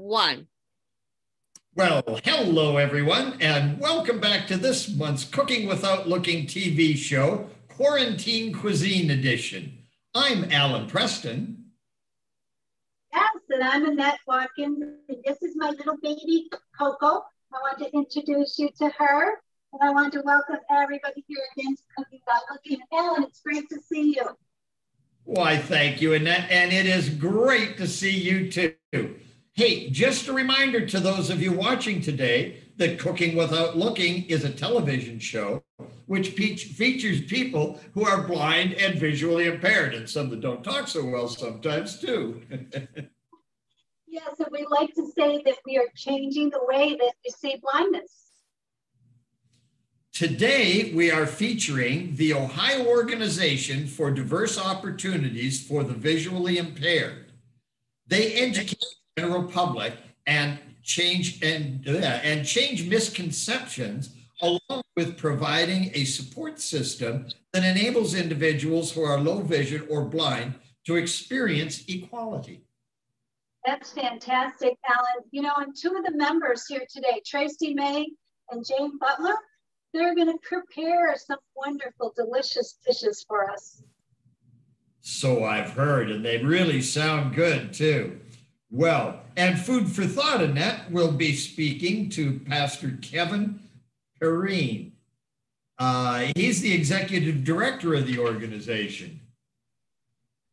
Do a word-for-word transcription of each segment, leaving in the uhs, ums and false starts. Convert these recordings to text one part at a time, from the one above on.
one. Well, hello everyone, and welcome back to this month's Cooking Without Looking T V show, Quarantine Cuisine Edition. I'm Alan Preston. Yes, and I'm Annette Watkins, and this is my little baby, Coco. I want to introduce you to her, and I want to welcome everybody here again to Cooking Without Looking. Alan, it's great to see you. Why, thank you, Annette, and it is great to see you too. Hey, just a reminder to those of you watching today that Cooking Without Looking is a television show which pe- features people who are blind and visually impaired, and some that don't talk so well sometimes too. Yes, and we like to say that we are changing the way that you see blindness. Today, we are featuring the Ohio Organization for Diverse Opportunities for the Visually Impaired. They educate general public and change and uh, and change misconceptions, along with providing a support system that enables individuals who are low vision or blind to experience equality. That's fantastic, Alan. You know, and two of the members here today, Tracy May and Jane Butler, they're going to prepare some wonderful, delicious dishes for us. So I've heard, and they really sound good too. Well, and Food for Thought, Annette, will be speaking to Pastor Kevin Perrine. Uh, he's the executive director of the organization.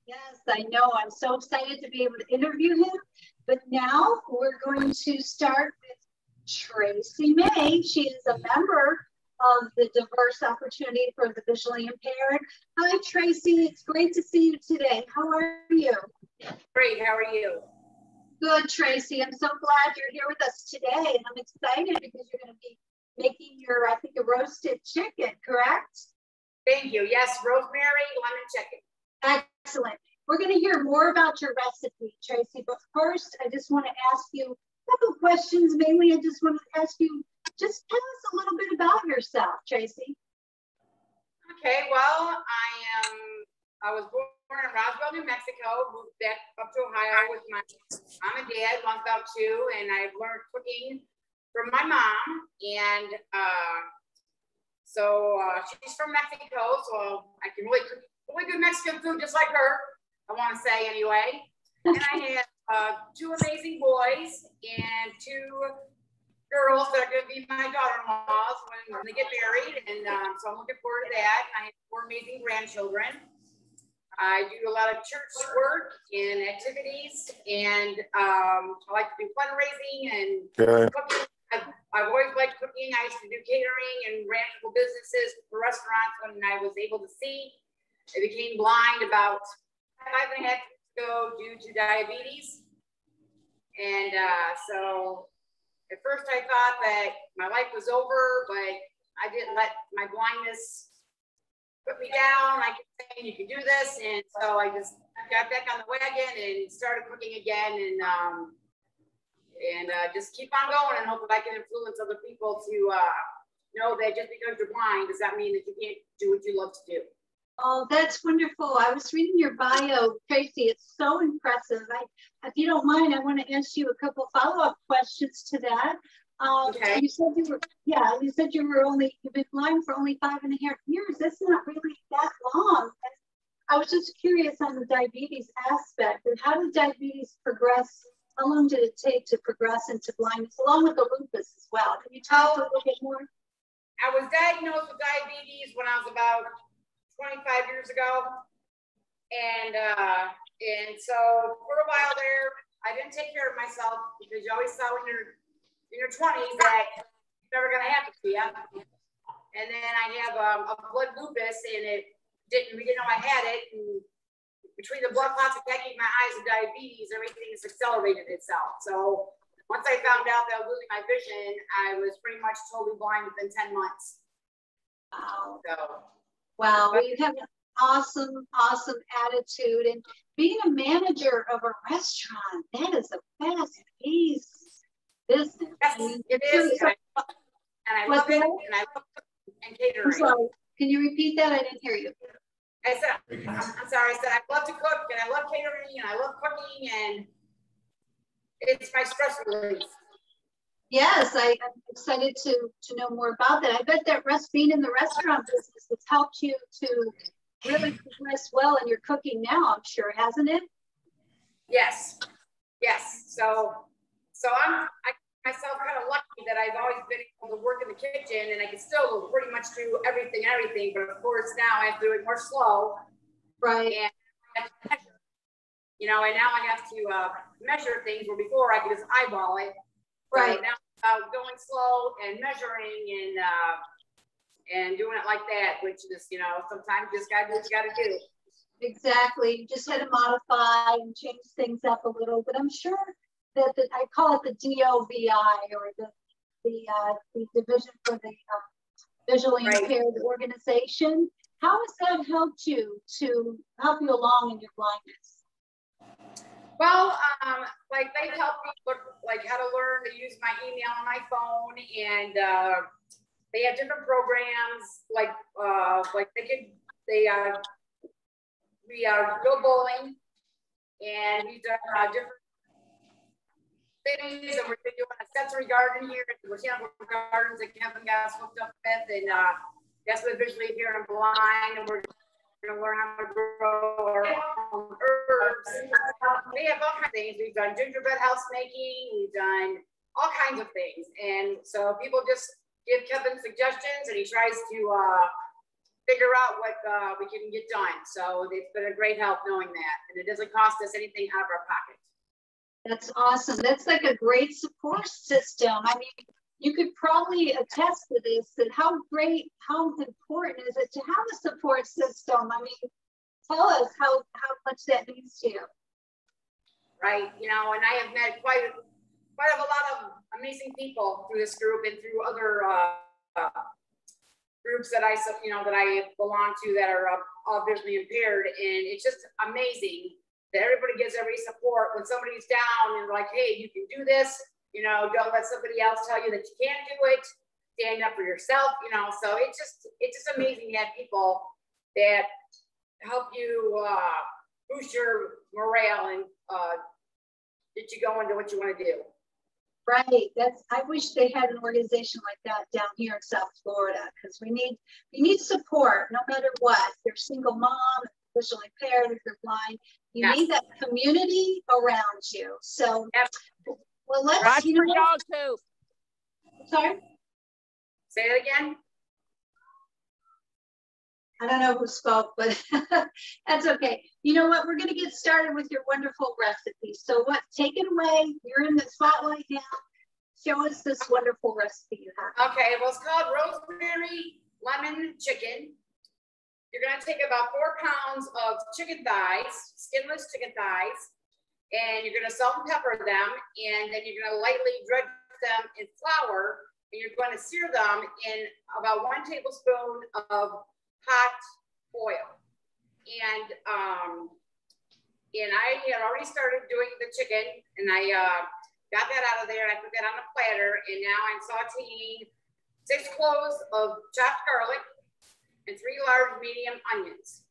Yes, I know. I'm so excited to be able to interview him. But now we're going to start with Tracy May. She is a member of the Diverse Opportunity for the Visually Impaired. Hi, Tracy. It's great to see you today. How are you? Great. How are you? Good, Tracy. I'm so glad you're here with us today, and I'm excited because you're going to be making your, I think, a roasted chicken, correct? Thank you. Yes, rosemary, lemon chicken. Excellent. We're going to hear more about your recipe, Tracy, but first, I just want to ask you a couple of questions. Mainly, I just want to ask you, just tell us a little bit about yourself, Tracy. Okay, well, I am... I was born in Roswell, New Mexico, moved back up to Ohio with my mom and dad, mom's about two, and I learned cooking from my mom. And uh, so uh, she's from Mexico, so I can really cook really good Mexican food just like her, I want to say anyway. And I have uh, two amazing boys and two girls that are going to be my daughter-in-laws when they get married, and um, so I'm looking forward to that. And I have four amazing grandchildren. I do a lot of church work and activities, and um, I like to do fundraising and yeah. cooking. I've, I've always liked cooking. I used to do catering and ran little businesses for restaurants when I was able to see. I became blind about five and a half years ago due to diabetes. And uh, so at first I thought that my life was over, but I didn't let my blindness put me down. I kept saying, you can do this. And so I just got back on the wagon and started cooking again, and um, and uh, just keep on going and hope that I can influence other people to uh, know that just because you're blind, does that mean that you can't do what you love to do? Oh, that's wonderful. I was reading your bio, Tracy. It's so impressive. I, if you don't mind, I want to ask you a couple follow-up questions to that. Um, okay. You said you were, yeah, you said you were only, you've been blind for only five and a half years. That's not really that long. I was just curious on the diabetes aspect, and how did diabetes progress? How long did it take to progress into blindness, along with the lupus as well? Can you tell us a little bit more? I was diagnosed with diabetes when I was about twenty-five years ago. And, uh, and so for a while there, I didn't take care of myself, because you always saw when you're in your twenties that it's never going to happen to you. And then I have um, a blood lupus, and it didn't, we didn't know I had it. And between the blood clots attacking my eyes and diabetes, everything has accelerated itself. So once I found out that I was losing my vision, I was pretty much totally blind within ten months. Wow. So, wow. Well, you have an awesome, awesome attitude. And being a manager of a restaurant, that is a fast pace. This yes, it is, and I love it, and I love and catering. Sorry, can you repeat that? I didn't hear you. I said, I'm, I'm sorry. I said I love to cook, and I love catering, and I love cooking, and It's my stress relief. Yes, I, I'm excited to, to know more about that. I bet that rest, being in the restaurant business has helped you to really progress well in your cooking now, I'm sure, hasn't it? Yes, yes. So, so I'm I myself kind of lucky that I've always been able to work in the kitchen, and I can still pretty much do everything, everything. But of course, now I have to do it more slow, right? And I have to measure, you know, and now I have to uh, measure things where before I could just eyeball it. Right. So now uh, going slow and measuring and uh, and doing it like that, which is, you know, sometimes you just gotta do what you gotta do. Exactly. You just had to modify and change things up a little, but I'm sure that the, I call it the D O V I, or the the, uh, the Division for the uh, Visually Impaired Organization. How has that helped you to help you along in your blindness? Well, um, like they've helped me look, like how to learn to use my email on my phone, and uh, they have different programs. Like, uh, like they could, they uh, we uh, go bowling, and we've done uh, different things, and we're doing a sensory garden here at the Botanical Gardens that Kevin got us hooked up with, and uh, that's what visually here I'm blind, and we're going to learn how to grow our own herbs. We have all kinds of things. We've done gingerbread house making. We've done all kinds of things. And so people just give Kevin suggestions, and he tries to uh, figure out what uh, we can get done. So it's been a great help knowing that. And it doesn't cost us anything out of our pocket. That's awesome. That's like a great support system. I mean, you could probably attest to this, that how great, how important is it to have a support system? I mean, tell us how, how much that means to you. Right, you know, and I have met quite, quite a lot of amazing people through this group and through other uh, uh, groups that I, you know, that I belong to that are uh, all visually impaired. And it's just amazing that everybody gives every support when somebody's down and like, hey, you can do this. You know, don't let somebody else tell you that you can't do it. Stand up for yourself, you know. So it's just, it's just amazing to have people that help you uh, boost your morale and uh, get you going to what you want to do. Right. That's, I wish they had an organization like that down here in South Florida, because we need, you need support no matter what. If you're a single mom, if you're visually impaired, if you're blind, you yes. need that community around you. So. Yep. Well, let's, Watch you know, dog poop. Sorry? Say it again. I don't know who spoke, but that's okay. You know what? We're going to get started with your wonderful recipe. So what? Take it away. You're in the spotlight now. Show us this wonderful recipe you have. Okay. Well, it's called rosemary lemon chicken. You're going to take about four pounds of chicken thighs, skinless chicken thighs, and you're going to salt and pepper them, and then you're going to lightly dredge them in flour, and you're going to sear them in about one tablespoon of hot oil. And um, and I had already started doing the chicken, and I uh, got that out of there, and I put that on a platter, and now I'm sauteing six cloves of chopped garlic and three large medium onions.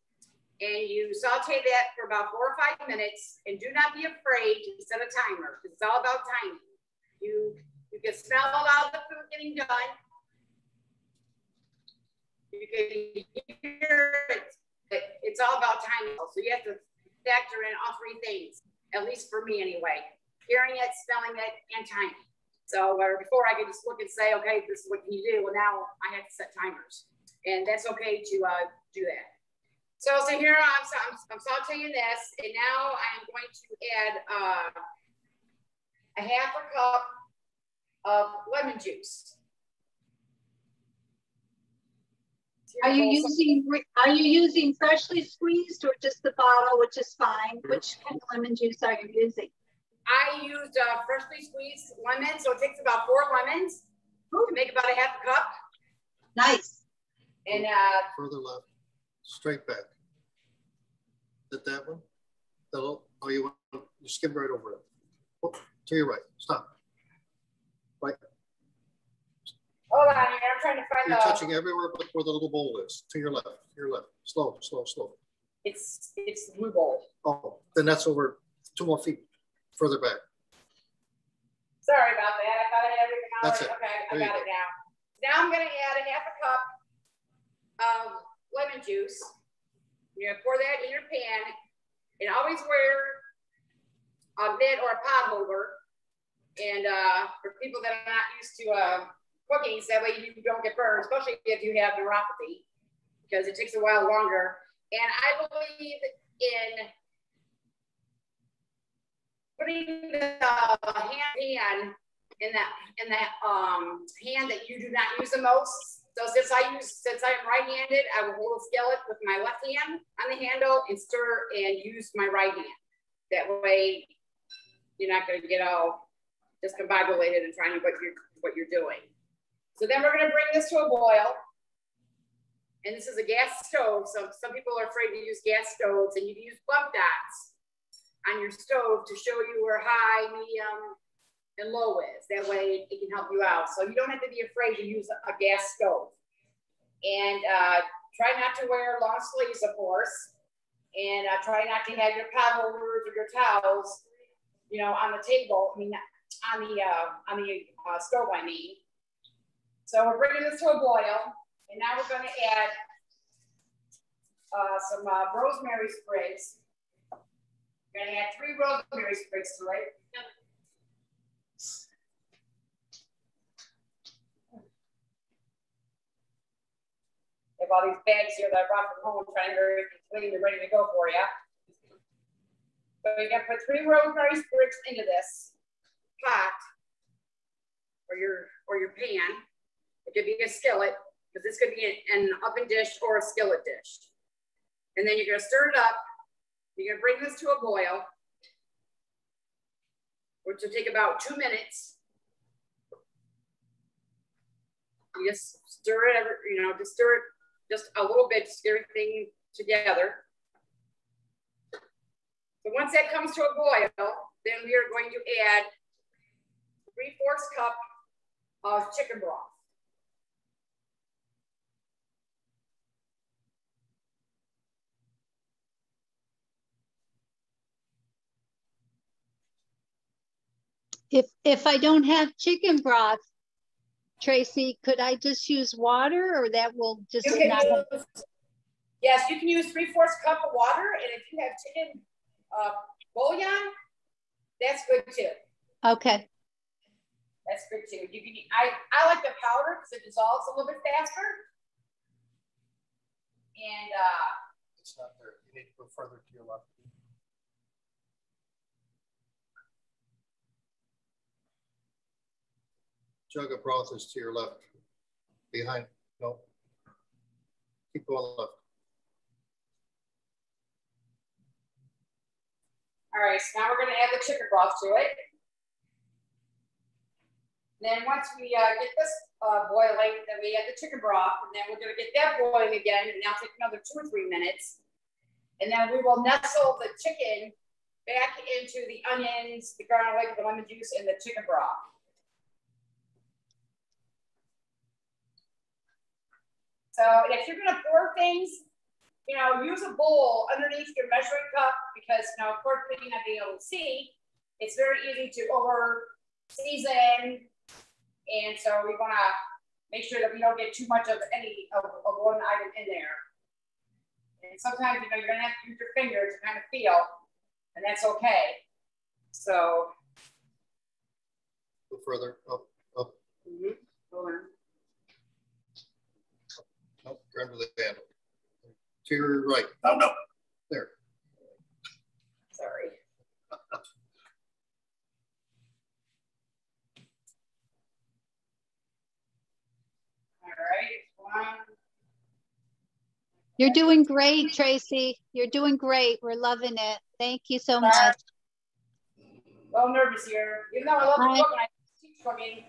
And you saute that for about four or five minutes, and do not be afraid to set a timer, because it's all about timing. You, you can smell a lot of the food getting done. You can hear it, but it's all about timing. So you have to factor in all three things, at least for me anyway, hearing it, smelling it, and timing. So uh, before I could just look and say, okay, this is what you do, well, now I have to set timers. And that's okay to uh, do that. So, so here I'm, I'm, I'm sauteing this, and now I'm going to add uh, a half a cup of lemon juice. Are you using Are you using freshly squeezed or just the bottle, which is fine? Which kind of lemon juice are you using? I used uh, freshly squeezed lemon, so it takes about four lemons Ooh. to make about a half a cup. Nice. And uh, further left. Straight back. Did that one? The little, oh, you want you skimmed right over it. Oh, to your right. Stop. Right. Hold on, I'm trying to find. You're the... touching everywhere but where the little bowl is. To your left. Your left. Slow, slow, slow. It's it's the blue bowl. Oh, then that's over two more feet further back. That's it. Okay, I got it now. Now I'm going to add a half a cup of lemon juice. You're going to pour that in your pan, and always wear a mitt or a pot holder. And uh, for people that are not used to uh, cooking, so that way you don't get burned, especially if you have neuropathy, because it takes a while longer. And I believe in putting the uh, hand in that in that um, hand that you do not use the most. So since I use since I'm right-handed, I will hold a skillet with my left hand on the handle and stir and use my right hand. That way, you're not going to get all discombobulated and trying to what you're what you're doing. So then we're going to bring this to a boil. And this is a gas stove. So some people are afraid to use gas stoves, and you can use bump dots on your stove to show you where high, medium, and low is. That way it can help you out. So you don't have to be afraid to use a gas stove. And uh, try not to wear long sleeves, of course. And uh, try not to have your pot holders or your towels, you know, on the table. I mean, on the uh, on the uh, stove, I mean. So we're bringing this to a boil. And now we're going to add uh, some uh, rosemary sprigs. We're going to add three rosemary sprigs to it. I have all these bags here that I brought from home, trying to very clean and ready to go for you. So you're going to put three rosemary sprigs into this pot or your or your pan. It could be a skillet, because this could be an oven dish or a skillet dish. And then you're going to stir it up. You're going to bring this to a boil, which will take about two minutes. You just stir it, you know, just stir it just a little bit, just get everything together. So once that comes to a boil, then we are going to add three-fourths cup of chicken broth. If if I don't have chicken broth, Tracy, could I just use water, or that will just you not? Use, yes, you can use three fourths cup of water, and if you have chicken uh, bouillon, that's good too. Okay, that's good too. You can. I I like the powder because it dissolves a little bit faster. And uh, it's not there. You need to go further to your left. Jug of broth is to your left, behind, no, keep going left. All right, so now we're gonna add the chicken broth to it. Then once we uh, get this uh, boiling, then we add the chicken broth, and then we're gonna get that boiling again, and that'll take another two or three minutes. And then we will nestle the chicken back into the onions, the garlic, the lemon juice, and the chicken broth. So if you're going to pour things, you know, use a bowl underneath your measuring cup, because, you know, of course, we may not be able to see. It's very easy to over season. And so we want to make sure that we don't get too much of any of, of one item in there. And sometimes, you know, you're going to have to use your finger to kind of feel, and that's okay. So. Go further up, up. Mm-hmm. Go on. Oh, grab the handle. To your right. Oh, no. There. Sorry. All right. One. You're doing great, Tracy. You're doing great. We're loving it. Thank you so Sorry. much. A little nervous here. Even though I love the book and I teach cooking.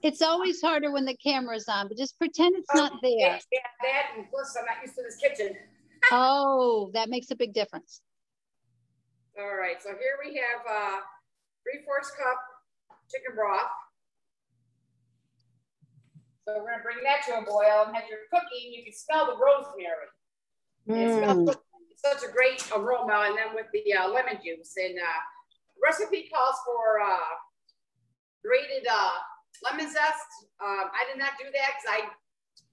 It's always harder when the camera's on, but just pretend it's oh, not there. Yeah, that, and plus I'm not used to this kitchen. Oh, that makes a big difference. All right, so here we have uh, three-fourths cup chicken broth. So we're gonna bring that to a boil, and as you're cooking, you can smell the rosemary. Mm. It smells, it's such a great aroma, and then with the uh, lemon juice. And uh, the recipe calls for uh, grated uh, lemon zest. Um, I did not do that because I,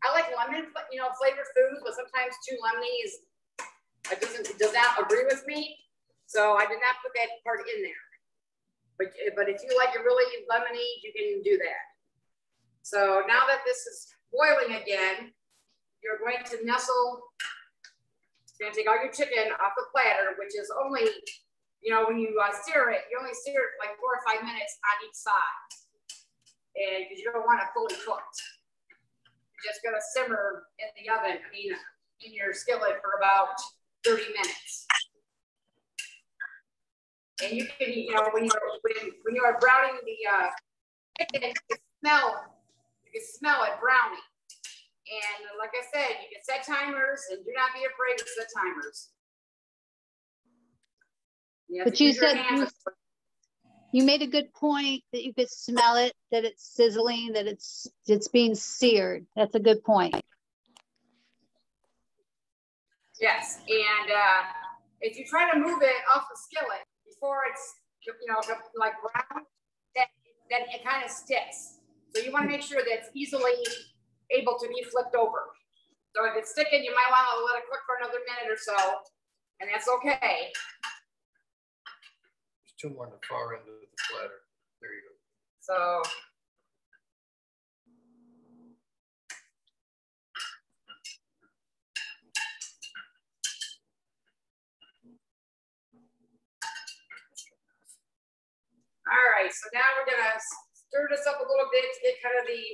I like lemon, you know, flavored foods, but sometimes too lemony is, it doesn't, it does not agree with me. So I did not put that part in there. But, but if you like it really lemony, you can do that. So now that this is boiling again, you're going to nestle, you're gonna take all your chicken off the platter, which is only, you know, when you uh, sear it, you only sear it for like four or five minutes on each side. And because you don't want it fully cooked. You're just gonna simmer in the oven, I mean, in your skillet for about thirty minutes. And you can, you know, when you're, when, when you are browning the uh, chicken, you can smell, you can smell it browning. And like I said, you can set timers and do not be afraid to set timers. You but you said you, you made a good point that you could smell it, that it's sizzling, that it's it's being seared. That's a good point. Yes, and uh, if you try to move it off the skillet before it's, you know, like brown, then, then it kind of sticks. So you want to make sure that it's easily able to be flipped over. So if it's sticking, you might want to let it cook for another minute or so, and that's okay. There's two more on the far end of the platter. There you go. So. All right, so now we're gonna stir this up a little bit to get kind of the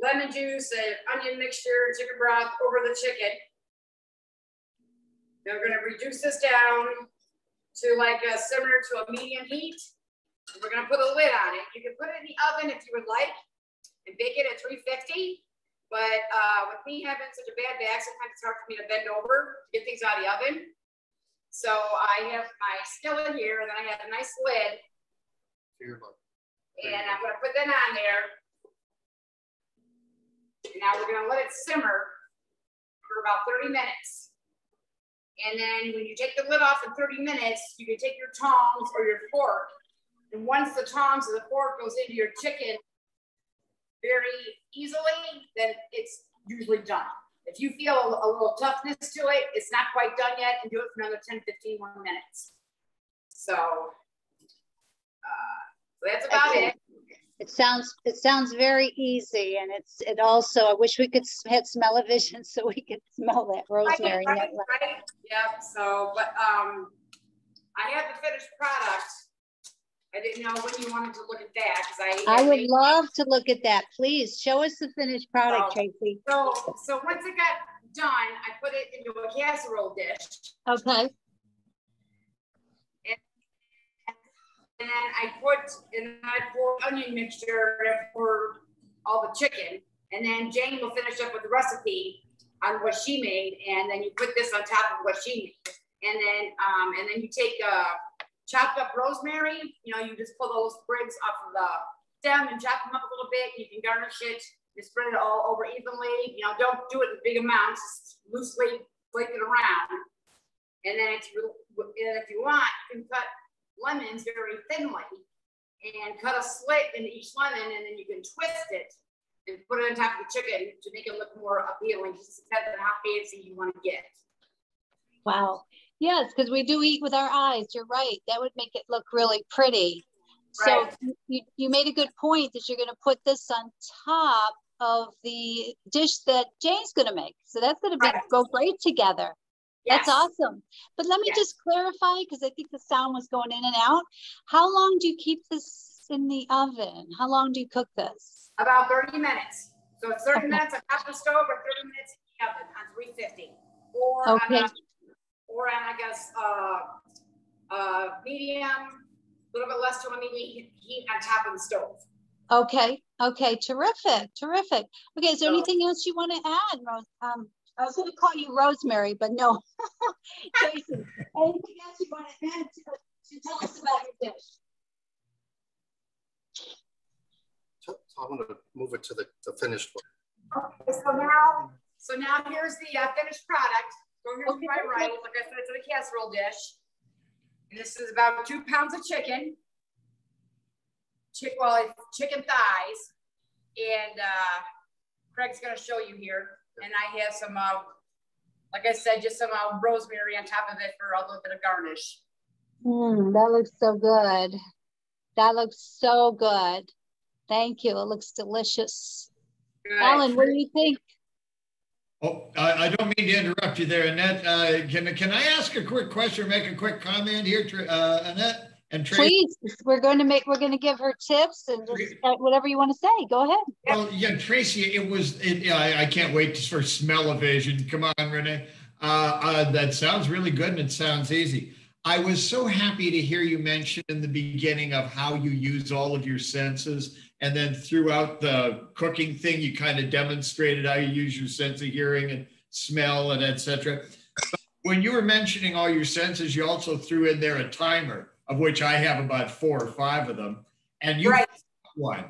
lemon juice and onion mixture and chicken broth over the chicken. Now we're gonna reduce this down to like a simmer to a medium heat. And we're gonna put a lid on it. You can put it in the oven if you would like and bake it at three fifty. But uh, with me having such a bad back, sometimes it's hard for me to bend over to get things out of the oven. So I have my skillet here and then I have a nice lid. Here, look. There and I'm gonna put that on there. Now we're gonna let it simmer for about thirty minutes. And then when you take the lid off in thirty minutes, you can take your tongs or your fork. And once the tongs or the fork goes into your chicken very easily, then it's usually done. If you feel a little toughness to it, it's not quite done yet, and do it for another ten, fifteen more minutes. So, uh, so that's about it. It sounds it sounds very easy, and it's it also. I wish we could had smell-o-vision so we could smell that rosemary. Right, right, right. Yep. So, but um, I have the finished product. I didn't know when you wanted to look at that because I. I would love to look at that. Please show us the finished product, so, Tracy. So, so once it got done, I put it into a casserole dish. Okay. And then I put, and then I pour onion mixture for all the chicken. And then Jane will finish up with the recipe on what she made. And then you put this on top of what she made. And then, um, and then you take uh, chopped up rosemary. You know, you just pull those sprigs off of the stem and chop them up a little bit. You can garnish it. You spread it all over evenly. You know, don't do it in big amounts. Just loosely flake it around. And then if you, and if you want, you can cut lemons very thinly and cut a slit in each lemon, and then you can twist it and put it on top of the chicken to make it look more appealing, just depending on how fancy you want to get. Wow. Yes, because we do eat with our eyes. You're right. That would make it look really pretty. Right. So you, you made a good point that you're going to put this on top of the dish that Jane's going to make. So that's going to be, right. go great together. Yes. That's awesome. But let me yes. just clarify, because I think the sound was going in and out. How long do you keep this in the oven? How long do you cook this? About thirty minutes. So it's thirty okay. minutes on top of the stove or thirty minutes in the oven on three fifty. Or okay. on, a, or on, I guess, uh, uh, medium, a little bit less to a medium heat on top of the stove. Okay. Okay. Terrific. Terrific. Okay. Is there so, anything else you want to add, Rose? Um, I was going to call you Rosemary, but no. Tracy, anything else you want to add to, to tell us about your dish? So, so I'm going to move it to the, the finished one. Okay, so now, so now here's the uh, finished product. So here's okay. my right. Like I said, it's in a casserole dish. And this is about two pounds of chicken. Chick well, it's chicken thighs. And uh, Craig's going to show you here. And I have some, uh, like I said, just some uh, rosemary on top of it for a little bit of garnish. Mm, that looks so good. That looks so good. Thank you. It looks delicious. Good. Alan, what do you think? Oh, I, I don't mean to interrupt you there, Annette. Uh, can, can I ask a quick question, make a quick comment here, uh, Annette? And Tracy, please, we're going to make, we're going to give her tips and just whatever you want to say. Go ahead. Well, yeah, Tracy, it was, it, I, I can't wait for smell-o-vision. Come on, Renee. Uh, uh, that sounds really good and it sounds easy. I was so happy to hear you mention in the beginning of how you use all of your senses. And then throughout the cooking thing, you kind of demonstrated how you use your sense of hearing and smell and et cetera. But when you were mentioning all your senses, you also threw in there a timer, of which I have about four or five of them, and you right. have one,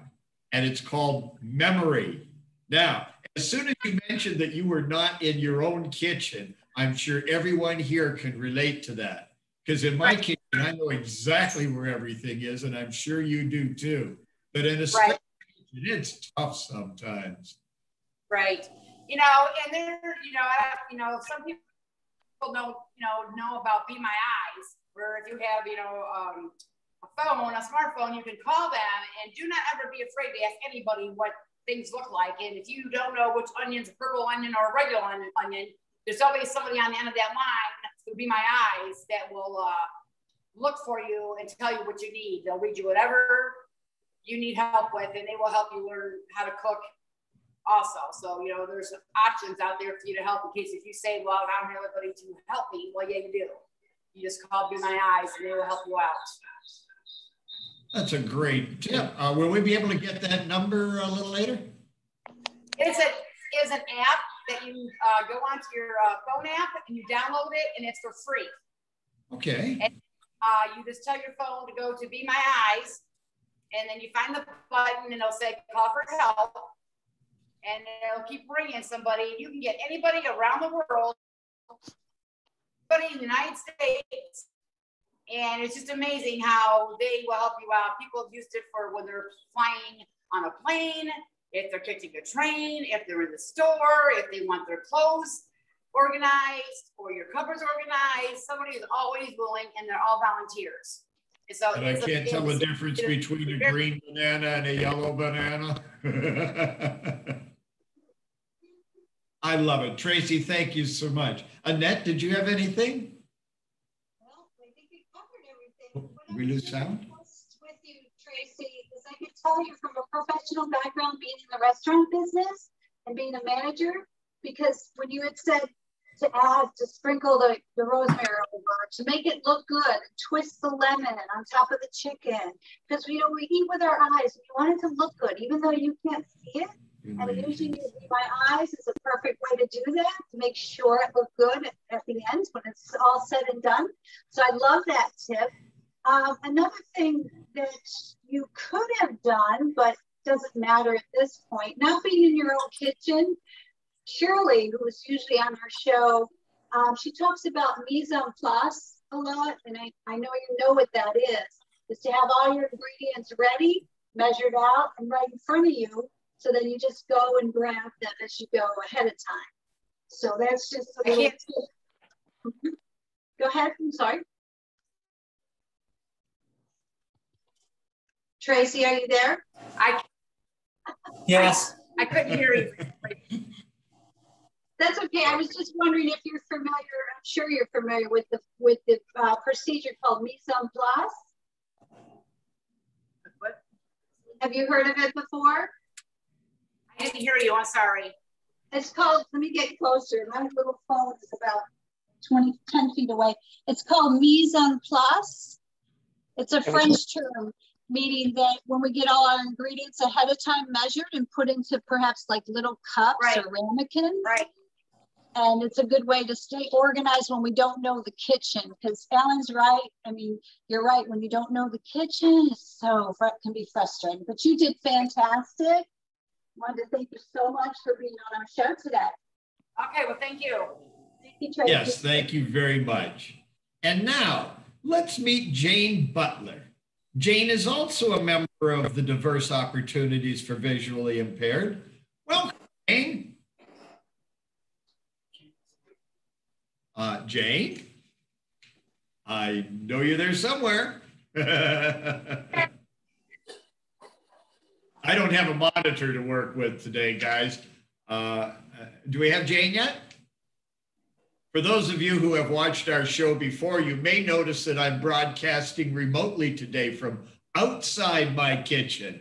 and it's called memory. Now, as soon as you mentioned that you were not in your own kitchen, I'm sure everyone here can relate to that, because in my right. kitchen, I know exactly where everything is, and I'm sure you do too, but in a right. kitchen, it's tough sometimes. Right, you know, and then, you know, I, you know, some people don't, you know, know about Be My Eyes, where if you have, you know, um, a phone, a smartphone, you can call them, and do not ever be afraid to ask anybody what things look like. And if you don't know which onion's a purple onion or a regular onion, there's always somebody on the end of that line, to Be My Eyes, that will uh, look for you and tell you what you need. They'll read you whatever you need help with, and they will help you learn how to cook also. So, you know, there's options out there for you to help in case if you say, well, I don't have anybody to help me. Well, yeah, you do. You just call Be My Eyes and they will help you out. That's a great tip. Uh, will we be able to get that number a little later? It's a, it's an app that you uh, go onto your uh, phone app and you download it, and it's for free. Okay. And, uh, you just tell your phone to go to Be My Eyes, and then you find the button and it'll say call for help, and it'll keep ringing somebody. You can get anybody around the world, in the United States, and it's just amazing how they will help you out. People have used it for when they're flying on a plane, if they're catching a train, if they're in the store, if they want their clothes organized or your covers organized. Somebody is always willing, and they're all volunteers. And so and I can't tell the difference between a green banana and a yellow banana. I love it. Tracy, thank you so much. Annette, did you have anything? Well, I think we covered everything. What we lose sound? With you, Tracy, is I can tell you from a professional background, being in the restaurant business and being a manager, because when you had said to add, to sprinkle the, the rosemary over, to make it look good, twist the lemon on top of the chicken, because we, you know, we eat with our eyes. We want it to look good, even though you can't see it. And using My Eyes is a perfect way to do that, to make sure it looks good at, at the end when it's all said and done. So I love that tip. Um, another thing that you could have done, but doesn't matter at this point, not being in your own kitchen, Shirley, who is usually on our show, um, she talks about mise en place a lot, and I, I know you know what that is, is to have all your ingredients ready, measured out, and right in front of you. So then you just go and grab them as you go ahead of time. So that's just a little tip. Go ahead, I'm sorry. Tracy, are you there? I Yes. I, I couldn't hear you. That's okay. I was just wondering if you're familiar, I'm sure you're familiar with the with the uh, procedure called mise en place. What? Have you heard of it before? I didn't hear you, I'm sorry. It's called, let me get closer. My little phone is about twenty, ten feet away. It's called mise en place. It's a French term, meaning that when we get all our ingredients ahead of time measured and put into perhaps like little cups right. or ramekins. Right. And it's a good way to stay organized when we don't know the kitchen, because Alan's right. I mean, you're right. When you don't know the kitchen, it's so, it can be frustrating, but you did fantastic. Wanted to thank you so much for being on our show today. Okay, well, thank you. Thank you, Tracy. Yes, thank you very much. And now, let's meet Jane Butler. Jane is also a member of the Diverse Opportunities for Visually Impaired. Welcome, Jane. Uh, Jane, I know you're there somewhere. I don't have a monitor to work with today, guys. Uh, do we have Jane yet? For those of you who have watched our show before, you may notice that I'm broadcasting remotely today from outside my kitchen.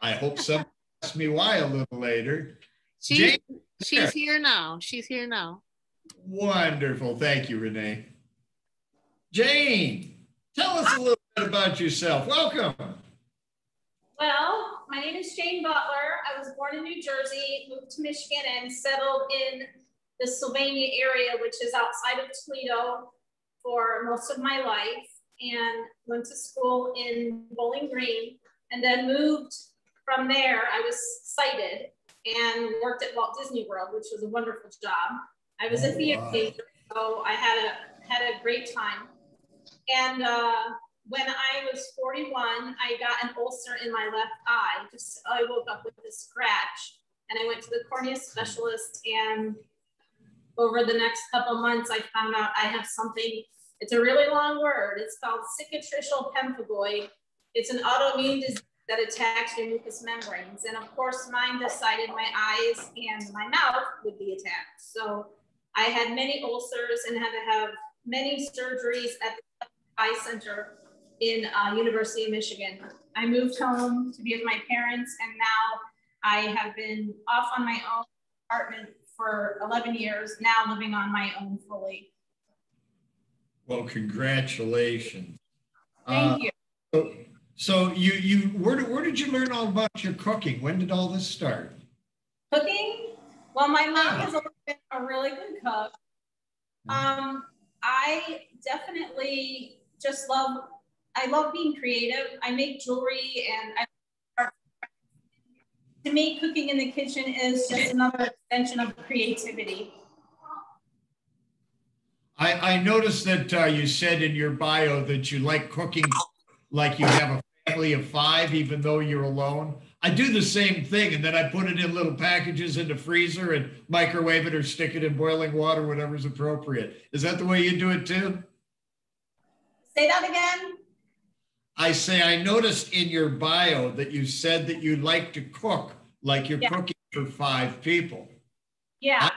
I hope someone asks me why a little later. She's, Jane, she's here now. She's here now. Wonderful. Thank you, Renee. Jane, tell us a little bit about yourself. Welcome. Well, my name is Jane Butler. I was born in New Jersey, moved to Michigan, and settled in the Sylvania area, which is outside of Toledo, for most of my life, and went to school in Bowling Green, and then moved from there. I was sighted and worked at Walt Disney World, which was a wonderful job. I was oh, a theater wow. major, so I had a had a great time. And uh, when I was forty-one, I got an ulcer in my left eye. Just I woke up with a scratch, and I went to the cornea specialist, and over the next couple months, I found out I have something. It's a really long word. It's called cicatricial pemphigoid. It's an autoimmune disease that attacks your mucous membranes. And of course, mine decided my eyes and my mouth would be attacked. So I had many ulcers and had to have many surgeries at the eye center in uh, University of Michigan. I moved home to be with my parents, and now I have been off on my own apartment for eleven years, now living on my own fully. Well, congratulations. Thank uh, you. So, so you, you where, where did you learn all about your cooking? When did all this start? Cooking? Well, my mom has always been a really good cook. Um, I definitely just love, I love being creative. I make jewelry, and I To me, cooking in the kitchen is just another extension of creativity. I, I noticed that uh, you said in your bio that you like cooking like you have a family of five, even though you're alone. I do the same thing, and then I put it in little packages in the freezer and microwave it or stick it in boiling water, whatever's appropriate. Is that the way you do it too? Say that again. I say, I noticed in your bio that you said that you like to cook like you're yeah. cooking for five people. Yeah.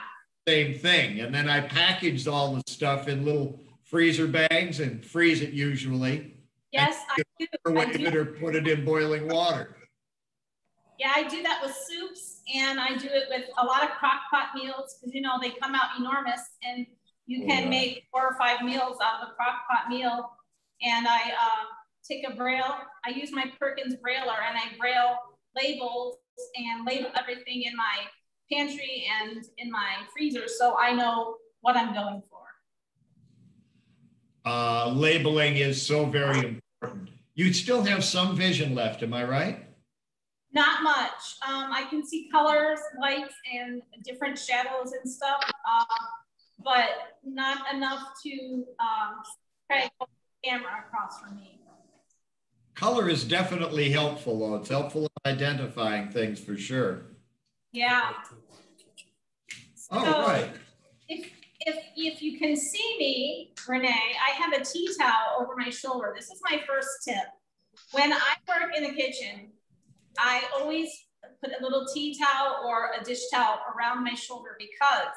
Same thing. And then I packaged all the stuff in little freezer bags and freeze it usually. Yes, I do. I do. It or put it in boiling water. Yeah, I do that with soups, and I do it with a lot of crock pot meals because, you know, they come out enormous, and you can right. make four or five meals out of a crock pot meal. And I, uh, take a braille. I use my Perkins brailler, and I braille labels and label everything in my pantry and in my freezer, so I know what I'm going for. Uh, labeling is so very important. You still have some vision left, am I right? Not much. Um, I can see colors, lights, and different shadows and stuff, uh, but not enough to um, try to hold the camera across from me. Color is definitely helpful, though. It's helpful in identifying things for sure. Yeah. All so right. If, if, if you can see me, Renee, I have a tea towel over my shoulder. This is my first tip. When I work in the kitchen, I always put a little tea towel or a dish towel around my shoulder, because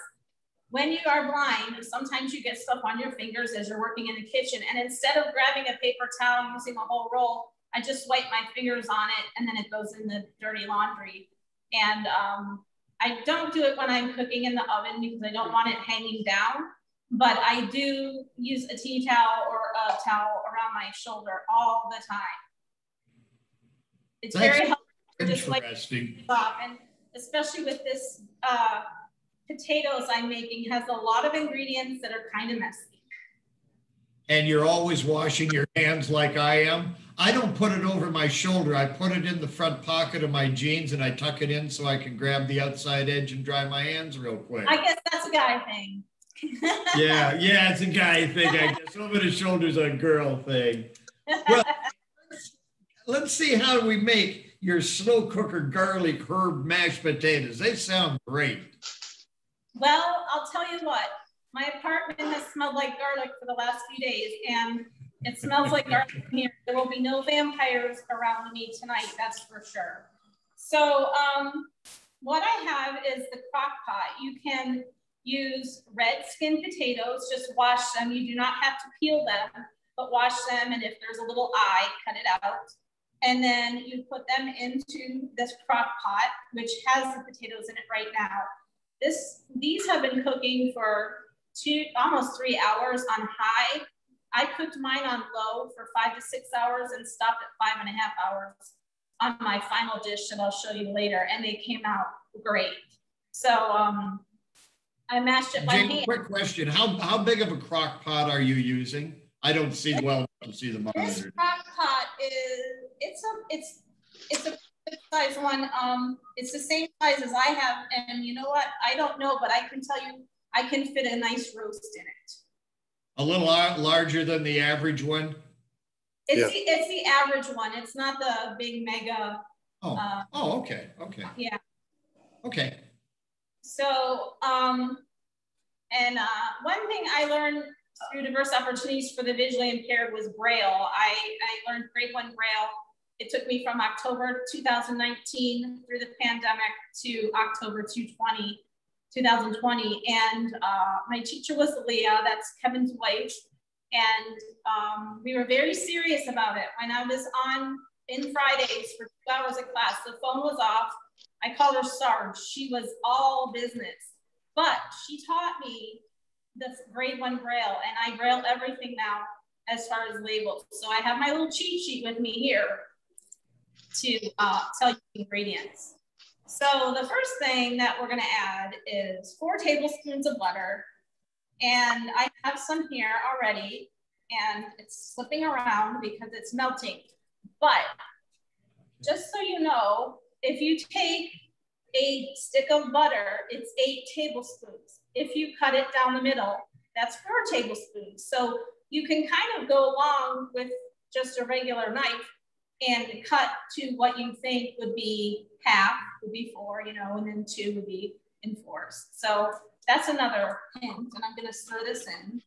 when you are blind, sometimes you get stuff on your fingers as you're working in the kitchen. And instead of grabbing a paper towel and using a whole roll, I just wipe my fingers on it, and then it goes in the dirty laundry. And um, I don't do it when I'm cooking in the oven because I don't want it hanging down. But I do use a tea towel or a towel around my shoulder all the time. It's That's very helpful. Just like and especially with this uh, potatoes I'm making has a lot of ingredients that are kind of messy. And you're always washing your hands like I am. I don't put it over my shoulder. I put it in the front pocket of my jeans, and I tuck it in so I can grab the outside edge and dry my hands real quick. I guess that's a guy thing. yeah, yeah, it's a guy thing, I guess. Over the shoulder's a girl thing. Well, let's see how we make your slow cooker garlic herb mashed potatoes. They sound great. Well, I'll tell you what, my apartment has smelled like garlic for the last few days, and it smells like garlic in here. There will be no vampires around me tonight, that's for sure. So um, what I have is the crock pot. You can use red skin potatoes, just wash them. You do not have to peel them, but wash them, and if there's a little eye, cut it out. And then you put them into this crock pot, which has the potatoes in it right now. This, these have been cooking for two, almost three hours on high. I cooked mine on low for five to six hours and stopped at five and a half hours on my final dish that I'll show you later. And they came out great. So um, I mashed it by Jane, hand. Quick question, how, how big of a crock pot are you using? I don't see well to see the monitor. This crock pot is, it's a, it's, it's a, size one. Um, it's the same size as I have, and you know what? I don't know, but I can tell you, I can fit a nice roast in it. A little larger than the average one. It's yeah. the, it's the average one. It's not the big mega. Oh. Uh, oh. Okay. Okay. Yeah. Okay. So, um, and uh, one thing I learned through Diverse Opportunities for the Visually Impaired was Braille. I I learned grade one Braille. It took me from October two thousand nineteen through the pandemic to October two thousand twenty, and uh, my teacher was Leah, that's Kevin's wife, and um, we were very serious about it. When I was on in Fridays for two hours of class, the phone was off. I called her Sarge. She was all business, but she taught me the grade one Braille, and I Braille everything now as far as labels. So I have my little cheat sheet with me here to uh, tell you the ingredients. So the first thing that we're gonna add is four tablespoons of butter. And I have some here already, and it's slipping around because it's melting. But just so you know, if you take a stick of butter, it's eight tablespoons. If you cut it down the middle, that's four tablespoons. So you can kind of go along with just a regular knife and cut to what you think would be half, would be four, you know, and then two would be in fours. So that's another hint, and I'm gonna stir this in.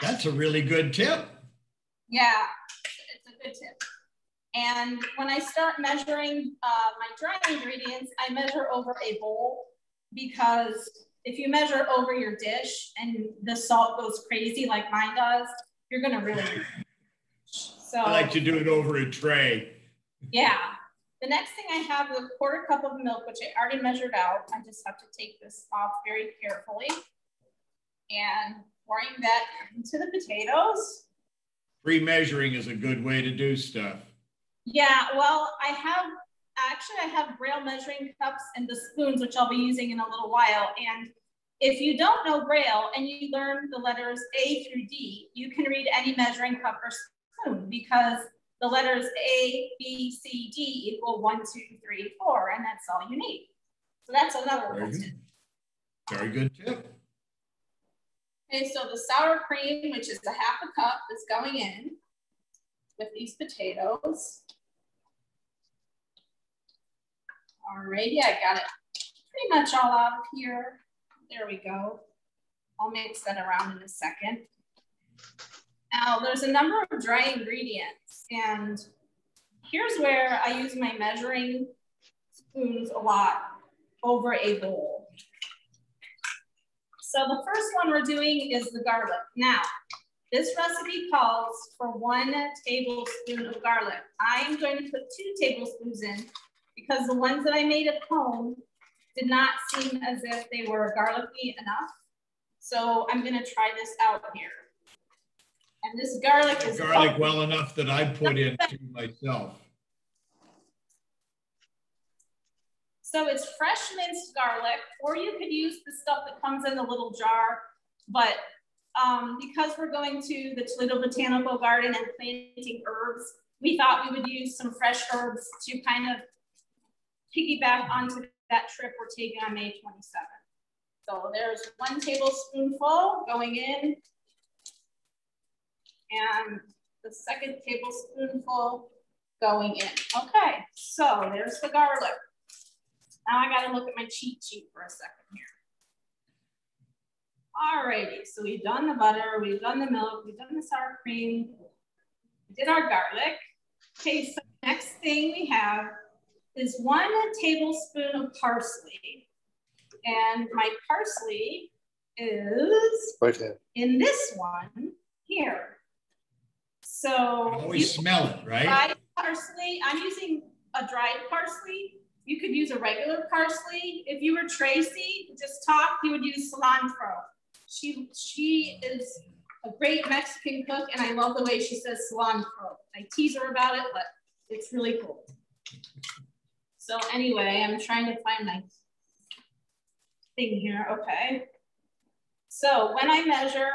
That's a really good tip. Yeah, it's a good tip. And when I start measuring uh, my dry ingredients, I measure over a bowl, because if you measure over your dish and the salt goes crazy like mine does, you're gonna really. So, I like to do it over a tray. Yeah. The next thing I have is a quarter cup of milk, which I already measured out. I just have to take this off very carefully. And pouring that into the potatoes. Pre-measuring is a good way to do stuff. Yeah, well, I have, actually I have Braille measuring cups and the spoons, which I'll be using in a little while. And if you don't know Braille and you learn the letters A through D, you can read any measuring cup or spoon, because the letters A, B, C, D equal one, two, three, four, and that's all you need. So that's another one. Very good tip. Okay, so the sour cream, which is a half a cup, is going in with these potatoes. Alrighty, I got it pretty much all out of here. There we go. I'll mix that around in a second. Now, there's a number of dry ingredients, and here's where I use my measuring spoons a lot over a bowl. So the first one we're doing is the garlic. Now, this recipe calls for one tablespoon of garlic. I'm going to put two tablespoons in because the ones that I made at home did not seem as if they were garlicky enough. So I'm gonna try this out here. And this garlic is garlic well enough that I put in to myself. So it's fresh minced garlic, or you could use the stuff that comes in the little jar. But um, because we're going to the Toledo Botanical Garden and planting herbs, we thought we would use some fresh herbs to kind of piggyback onto that trip we're taking on May twenty-seventh. So there's one tablespoonful going in. And the second tablespoonful going in. Okay, so there's the garlic. Now I gotta look at my cheat sheet for a second here. Alrighty, so we've done the butter, we've done the milk, we've done the sour cream, we did our garlic. Okay, so the next thing we have is one tablespoon of parsley. And my parsley is right there in this one here. So you always smell it, right? Dried parsley. I'm using a dried parsley. You could use a regular parsley. If you were Tracy, just talk, you would use cilantro. She, she is a great Mexican cook, and I love the way she says cilantro. I tease her about it, but it's really cool. So anyway, I'm trying to find my thing here, okay. So when I measure,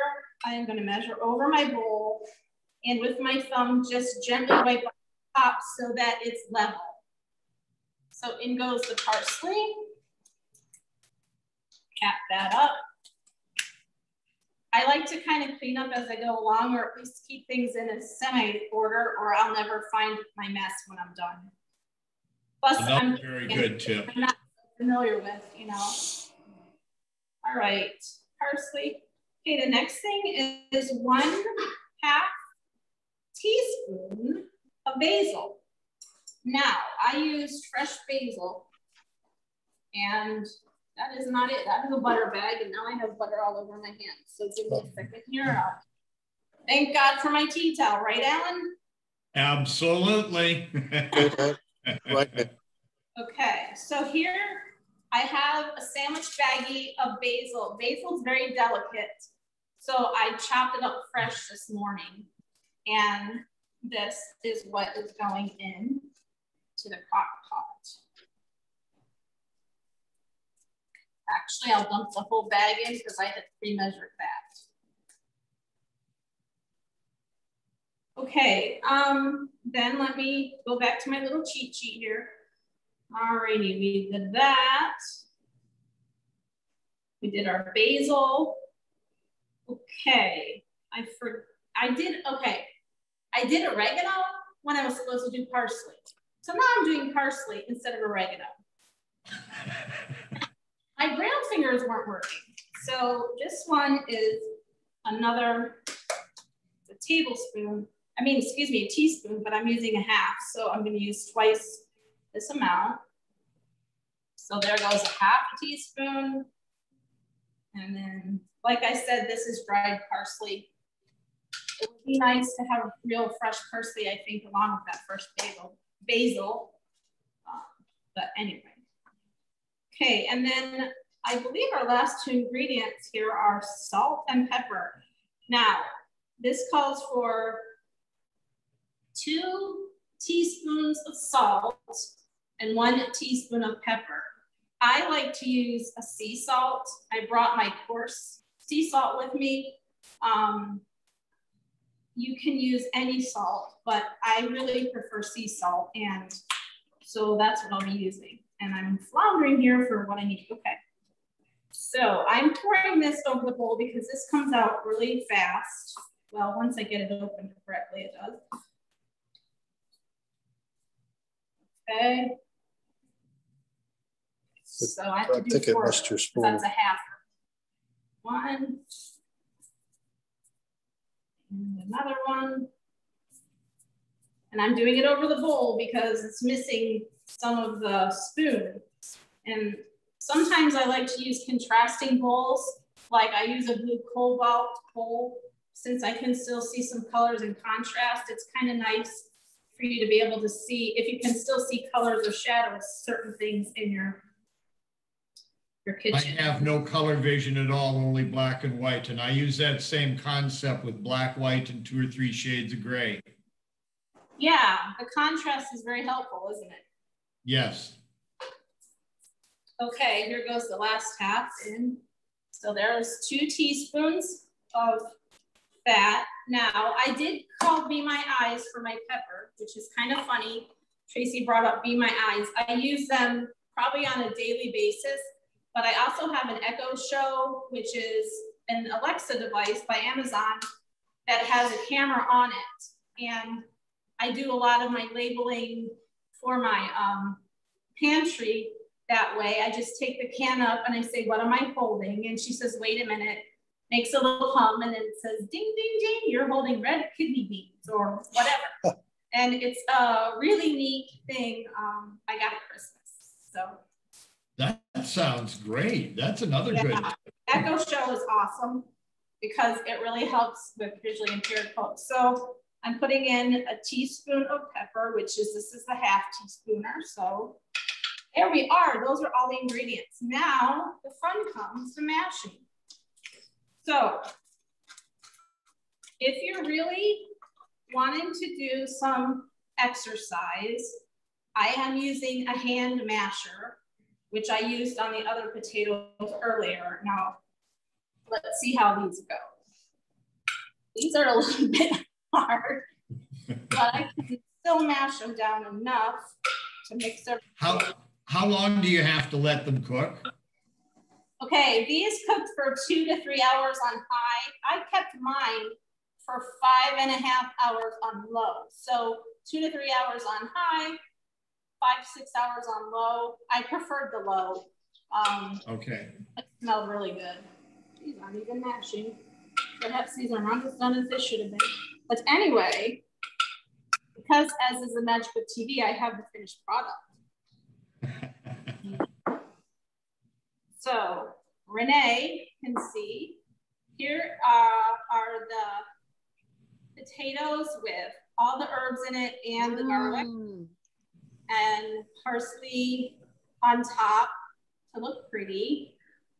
I am gonna measure over my bowl and with my thumb, just gently wipe on the top so that it's level. So in goes the parsley, cap that up. I like to kind of clean up as I go along, or at least keep things in a semi-order, or I'll never find my mess when I'm done. Plus, so I'm very good tip. I'm not familiar with, you know. All right, parsley. Okay, the next thing is one half teaspoon of basil. Now, I use fresh basil, and that is not it. That is a butter bag, and now I have butter all over my hands. So give me a second here. Thank God for my tea towel, right, Alan? Absolutely. Okay, so here I have a sandwich baggie of basil. Basil's very delicate, so I chopped it up fresh this morning, and this is what is going in to the crock pot. Actually, I'll dump the whole bag in because I had pre-measured that. Okay, um, then let me go back to my little cheat sheet here. Alrighty, we did that. We did our basil. Okay, I forgot, I did, okay. I did oregano when I was supposed to do parsley. So now I'm doing parsley instead of oregano. My brown fingers weren't working. So this one is another a tablespoon. I mean, excuse me, a teaspoon, but I'm using a half. So I'm gonna use twice this amount. So there goes a half a teaspoon. And then, like I said, this is dried parsley. It would be nice to have real fresh parsley, I think, along with that fresh basil. basil. Um, but anyway. Okay, and then I believe our last two ingredients here are salt and pepper. Now, this calls for two teaspoons of salt and one teaspoon of pepper. I like to use a sea salt. I brought my coarse sea salt with me. Um, You can use any salt, but I really prefer sea salt. And so that's what I'll be using. And I'm floundering here for what I need. Okay. So I'm pouring this over the bowl because this comes out really fast. Well, once I get it open correctly, it does. Okay. So I have to do four. That's a half. One. And another one. And I'm doing it over the bowl because it's missing some of the spoon. And sometimes I like to use contrasting bowls. Like I use a blue cobalt bowl. Since I can still see some colors and contrast, it's kind of nice for you to be able to see, if you can still see colors or shadows, certain things in your, your kitchen. I have no color vision at all, only black and white, and I use that same concept with black, white, and two or three shades of gray. Yeah, the contrast is very helpful, isn't it? Yes. Okay, here goes the last half in. So there's two teaspoons of that. Now, I did call Be My Eyes for my pepper, which is kind of funny. Tracy brought up Be My Eyes. I use them probably on a daily basis. But I also have an Echo Show, which is an Alexa device by Amazon that has a camera on it. And I do a lot of my labeling for my um, pantry that way. I just take the can up and I say, what am I holding? And she says, wait a minute, makes a little hum and then it says, ding, ding, ding, you're holding red kidney beans or whatever. And it's a really neat thing um, I got at Christmas, so. That sounds great. That's another yeah. good. Echo Show is awesome because it really helps with visually impaired folks. So I'm putting in a teaspoon of pepper, which is, this is the half teaspooner. So there we are. Those are all the ingredients. Now the fun comes to mashing. So if you're really wanting to do some exercise, I am using a hand masher, which I used on the other potatoes earlier. Now, let's see how these go. These are a little bit hard, but I can still mash them down enough to mix them. How, how long do you have to let them cook? Okay, these cooked for two to three hours on high. I kept mine for five and a half hours on low. So two to three hours on high, five, six hours on low. I preferred the low. Um, okay. It smelled really good. These aren't even mashing. Perhaps these are not as done as they should have been. But anyway, because as is the magic of T V, I have the finished product. So Renee can see, here uh, are the potatoes with all the herbs in it and the mm. garlic and parsley on top to look pretty.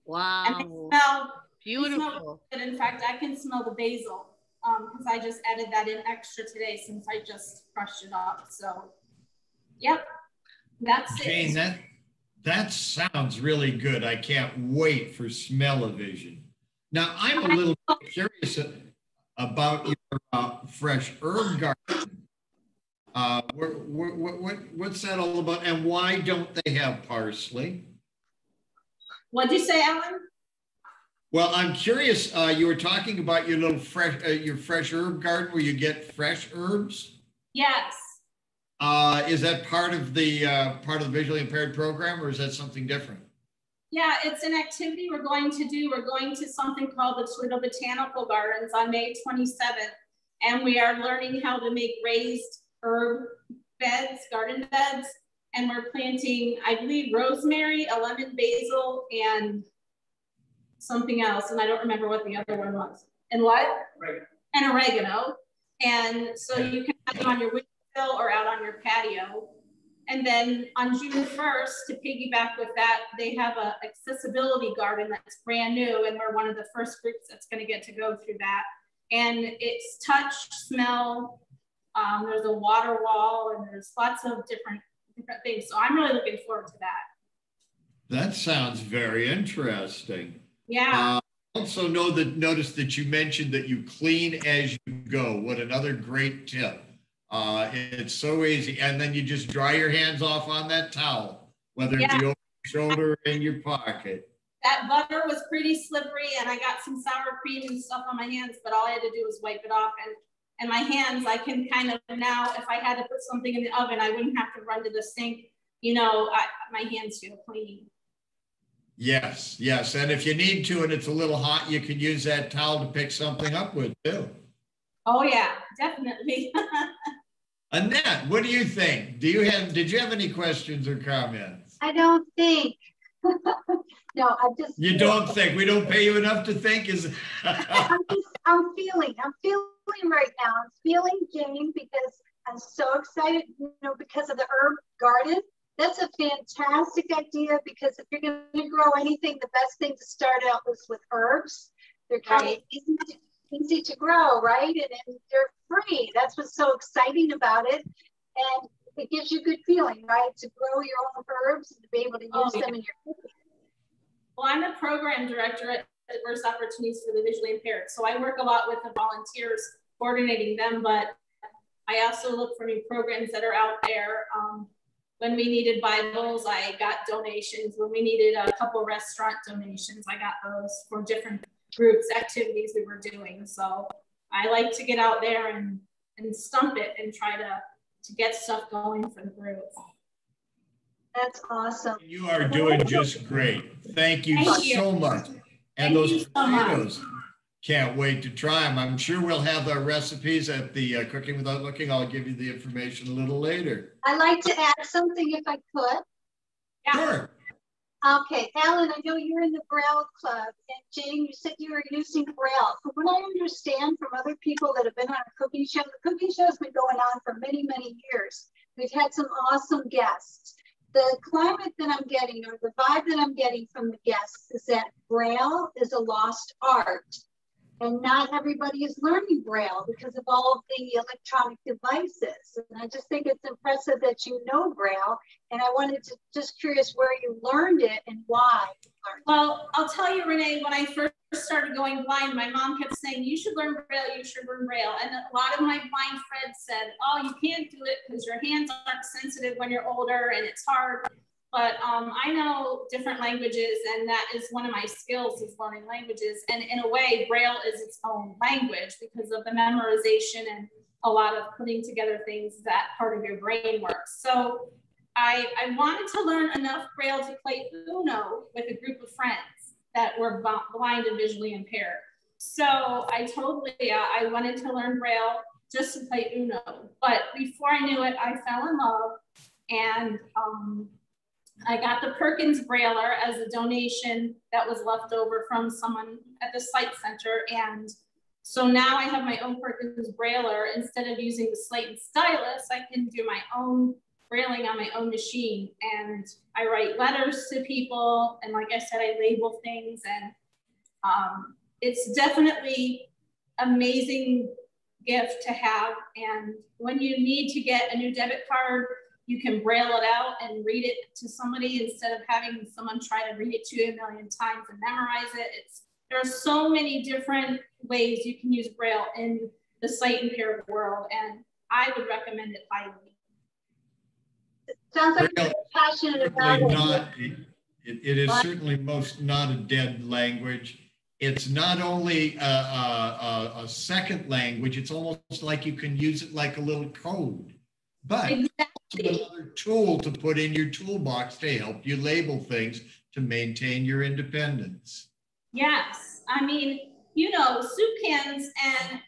Wow. And they smell beautiful. They smell, in fact, I can smell the basil because um, I just added that in extra today since I just crushed it up. So, yep, that's Jane, it. That, that sounds really good. I can't wait for smell-o-vision. Now, I'm a little curious about your uh, fresh herb garden. Uh, what, what, what, what's that all about? And why don't they have parsley? What'd you say, Alan? Well, I'm curious. Uh, you were talking about your little fresh, uh, your fresh herb garden where you get fresh herbs. Yes. Uh, is that part of the uh, part of the visually impaired program, or is that something different? Yeah, it's an activity we're going to do. We're going to something called the Toledo Botanical Gardens on May twenty-seventh, and we are learning how to make raised herb beds, garden beds, and we're planting, I believe, rosemary, a lemon basil, and something else, and I don't remember what the other one was. And what? Oregano. And oregano. And so you can have it on your windowsill or out on your patio. And then on June first, to piggyback with that, they have an accessibility garden that's brand new, and we're one of the first groups that's going to get to go through that. And it's touch, smell, Um, there's a water wall, and there's lots of different, different things. So I'm really looking forward to that. That sounds very interesting. Yeah. Uh, also know that, notice that you mentioned that you clean as you go. What another great tip. Uh, it's so easy. And then you just dry your hands off on that towel, whether yeah. it be over your shoulder or in your pocket. That butter was pretty slippery, and I got some sour cream and stuff on my hands, but all I had to do was wipe it off. And And my hands, I can kind of now, if I had to put something in the oven, I wouldn't have to run to the sink. You know, I, my hands feel clean. Yes, yes. And if you need to and it's a little hot, you can use that towel to pick something up with too. Oh, yeah, definitely. Annette, what do you think? Do you have, did you have any questions or comments? I don't think. No, I just. You don't think. We don't pay you enough to think. Is. I'm just, I'm feeling, I'm feeling. Right now, I'm feeling Jane because I'm so excited, you know, because of the herb garden. That's a fantastic idea because if you're going to grow anything, the best thing to start out is with herbs. They're kind right. of easy to, easy to grow, right? And, and they're free. That's what's so exciting about it. And it gives you a good feeling, right? To grow your own herbs and to be able to use oh, yeah. them in your cooking. Well, I'm the program director at Diverse Opportunities for the Visually Impaired. So I work a lot with the volunteers, coordinating them, but I also look for new programs that are out there. Um, when we needed Bibles, I got donations. When we needed a couple restaurant donations, I got those for different groups, activities we were doing. So I like to get out there and, and stump it and try to, to get stuff going for the group. That's awesome. You are doing just great. Thank you, Thank you. so much. And Thank those potatoes, so can't wait to try them. I'm sure we'll have our recipes at the uh, Cooking Without Looking. I'll give you the information a little later. I'd like to add something if I could. Yeah. Sure. Okay, Alan, I know you're in the Braille Club, and Jane, you said you were using Braille. From what I understand from other people that have been on our cooking show, the cooking show has been going on for many, many years. We've had some awesome guests. The climate that I'm getting, or the vibe that I'm getting from the guests, is that Braille is a lost art, and not everybody is learning Braille because of all of the electronic devices. And I just think it's impressive that you know Braille. And I wanted to, just curious where you learned it and why. Well, I'll tell you, Renee, when I first started going blind, my mom kept saying, you should learn Braille, you should learn Braille. And a lot of my blind friends said, oh, you can't do it because your hands aren't sensitive when you're older and it's hard. But um, I know different languages, and that is one of my skills, is learning languages. And in a way, Braille is its own language because of the memorization and a lot of putting together things that part of your brain works. So I, I wanted to learn enough Braille to play Uno with a group of friends that were blind and visually impaired. So I told Leah I wanted to learn Braille just to play Uno. But before I knew it, I fell in love, and um, I got the Perkins brailler as a donation that was left over from someone at the Sight Center. And so now I have my own Perkins brailler. Instead of using the slate and stylus, I can do my own brailing on my own machine. And I write letters to people. And like I said, I label things. And um, it's definitely an amazing gift to have. And when you need to get a new debit card, you can braille it out and read it to somebody instead of having someone try to read it to you a million times and memorize it. It's, there are so many different ways you can use Braille in the sight impaired world, and I would recommend it highly. It sounds like you're passionate about it. Not, it. It is but, certainly most not a dead language. It's not only a, a, a second language, it's almost like you can use it like a little code. But exactly. Another tool to put in your toolbox to help you label things to maintain your independence. Yes, I mean, you know, soup cans and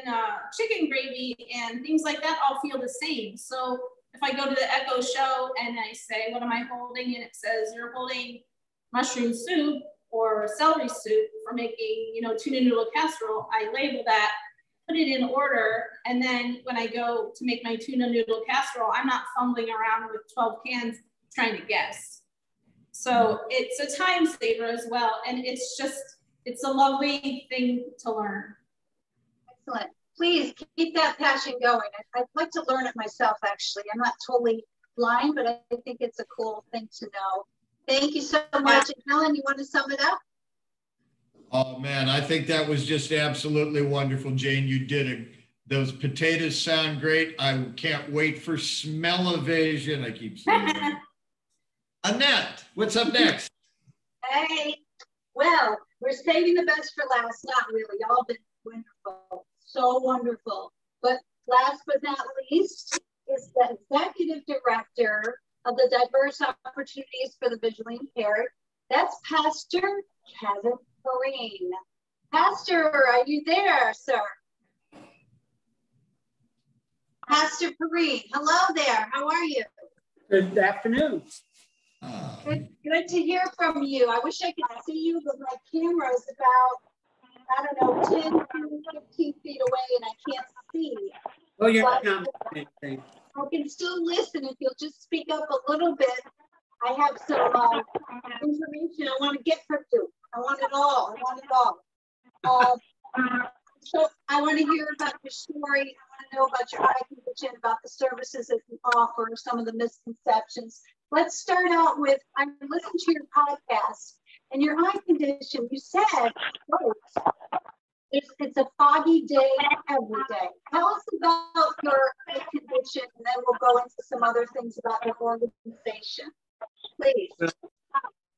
and uh, chicken gravy and things like that all feel the same. So if I go to the Echo Show and I say, "What am I holding?" and it says, "You're holding mushroom soup or celery soup for making, you know, tuna noodle casserole," I label that. Put it in order, and then when I go to make my tuna noodle casserole, I'm not fumbling around with twelve cans trying to guess. So it's a time saver as well, and it's just, it's a lovely thing to learn. Excellent. Please keep that passion going. I'd like to learn it myself, actually. I'm not totally blind, but I think it's a cool thing to know. Thank you so much. And Helen, you want to sum it up? Oh man, I think that was just absolutely wonderful, Jane. You did it. Those potatoes sound great. I can't wait for smell-o-vision. I keep saying that. Annette, what's up next? Hey, well, we're saving the best for last. Not really. Y'all been wonderful, so wonderful. But last but not least is the executive director of the Diverse Opportunities for the Visually Impaired. That's Pastor Kevin Perrine. Pastor, are you there, sir? Pastor Perrine, hello there. How are you? Good afternoon. Um, good, good to hear from you. I wish I could see you, but my camera is about, I don't know, ten, fifteen feet away, and I can't see. Well, you're but not anything. I can still listen if you'll just speak up a little bit. I have some uh, information I want to get from you. I want it all. I want it all. Uh, so I want to hear about your story. I want to know about your eye condition, about the services that you offer, some of the misconceptions. Let's start out with, I listened to your podcast, and your eye condition, you said, oh, it's, it's a foggy day every day. Tell us about your eye condition, and then we'll go into some other things about your organization. Please.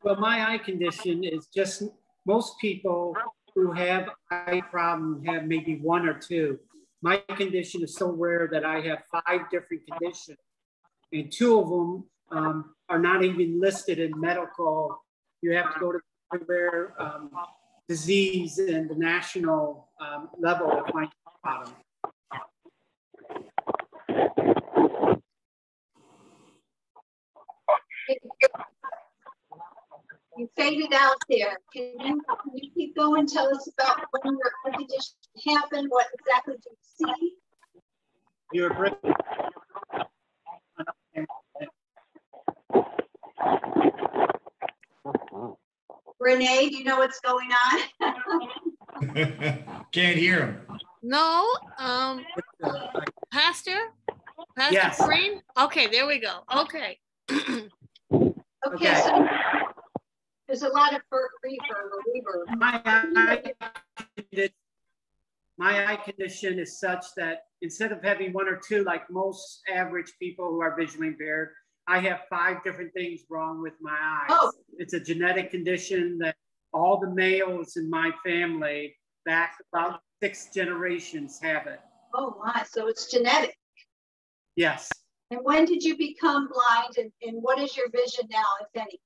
Well, my eye condition is just most people who have eye problem have maybe one or two. My condition is so rare that I have five different conditions, and two of them um, are not even listed in medical. You have to go to the rare um, disease and the national um, level to find out about them. You faded out there. Can you, can you keep going? Tell us about when your condition happened. What exactly did you see? You're breaking. Renee, do you know what's going on? Can't hear him. No. Um, Pastor? Pastor yes. Perrine? Okay, there we go. Okay. okay, okay, so there's a lot of reverb or reverb. My eye, my eye condition is such that instead of having one or two, like most average people who are visually impaired, I have five different things wrong with my eyes. Oh. It's a genetic condition that all the males in my family back about six generations have it. Oh my, so it's genetic. Yes. And when did you become blind, and, and what is your vision now, if any?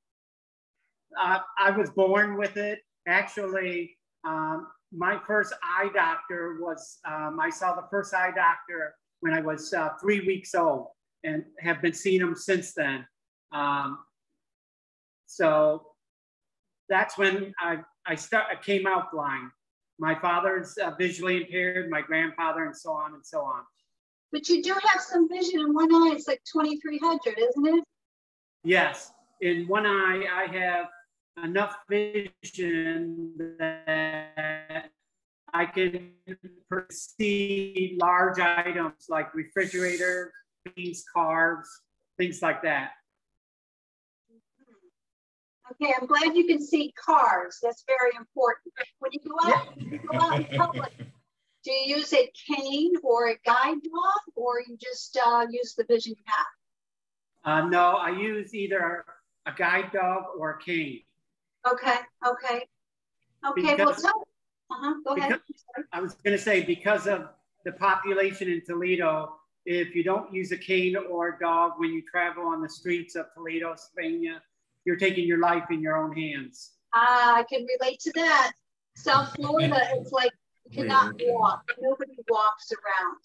Uh, I was born with it. Actually, um, my first eye doctor was, um, I saw the first eye doctor when I was uh, three weeks old and have been seeing him since then. Um, so that's when I, I, start, I came out blind. My father's uh, visually impaired, my grandfather, and so on and so on. But you do have some vision in one eye. It's like twenty-three hundred, isn't it? Yes. In one eye, I have enough vision that I can perceive large items like refrigerator, beans, cars, things like that. Okay, I'm glad you can see cars. That's very important. When you go out, you go out in public, do you use a cane or a guide dog, or you just uh, use the vision you have? Uh, no, I use either a guide dog or a cane. Okay, okay. Okay, because, well, so, uh-huh, go ahead. I was gonna say, because of the population in Toledo, if you don't use a cane or a dog when you travel on the streets of Toledo, Sylvania, you're taking your life in your own hands. Ah, I can relate to that. South Florida, it's like, cannot walk. Nobody walks around,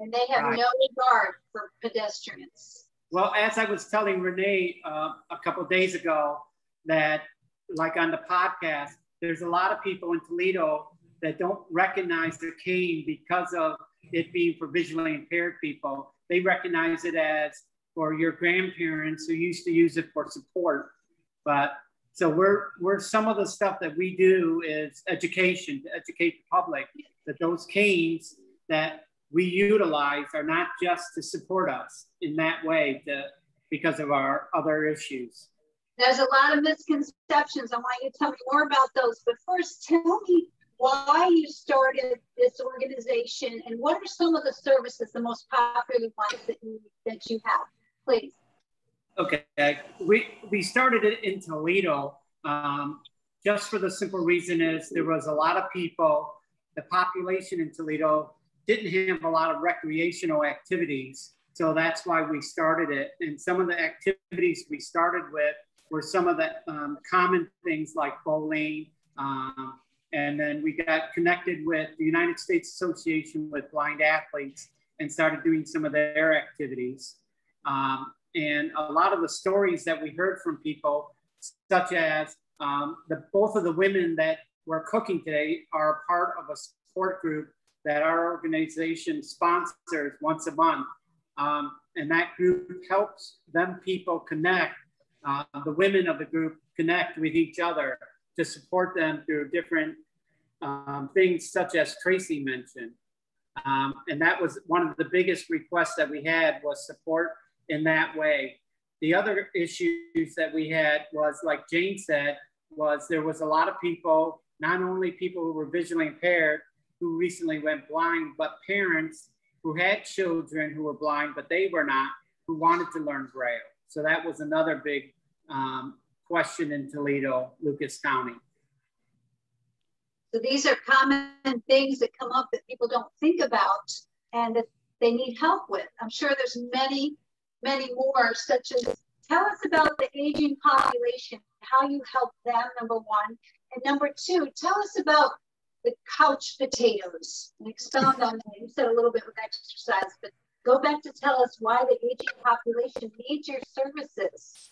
and they have right. no regard for pedestrians. Well, as I was telling Renee uh, a couple of days ago, that like on the podcast, there's a lot of people in Toledo that don't recognize the cane because of it being for visually impaired people. They recognize it as for your grandparents who used to use it for support. But So we're, we're, some of the stuff that we do is education, to educate the public that those canes that we utilize are not just to support us in that way to, because of our other issues. There's a lot of misconceptions. I want you to tell me more about those, but first tell me why you started this organization and what are some of the services, the most popular ones that you, that you have, please. Okay, we, we started it in Toledo um, just for the simple reason is there was a lot of people, the population in Toledo didn't have a lot of recreational activities. So that's why we started it. And some of the activities we started with were some of the um, common things like bowling. Um, and then we got connected with the United States Association with Blind Athletes and started doing some of their activities. Um, And a lot of the stories that we heard from people, such as um, the, both of the women that were cooking today are part of a support group that our organization sponsors once a month. Um, and that group helps them people connect, uh, the women of the group connect with each other to support them through different um, things such as Tracy mentioned. Um, and that was one of the biggest requests that we had was support in that way. The other issues that we had was, like Jane said, was there was a lot of people, not only people who were visually impaired who recently went blind, but parents who had children who were blind, but they were not, who wanted to learn Braille. So that was another big um, question in Toledo, Lucas County. So these are common things that come up that people don't think about and if they need help with. I'm sure there's many, many more, such as tell us about the aging population, how you help them, number one. And number two, tell us about the couch potatoes, and expound on that. You said a little bit with exercise, but go back to tell us why the aging population needs your services.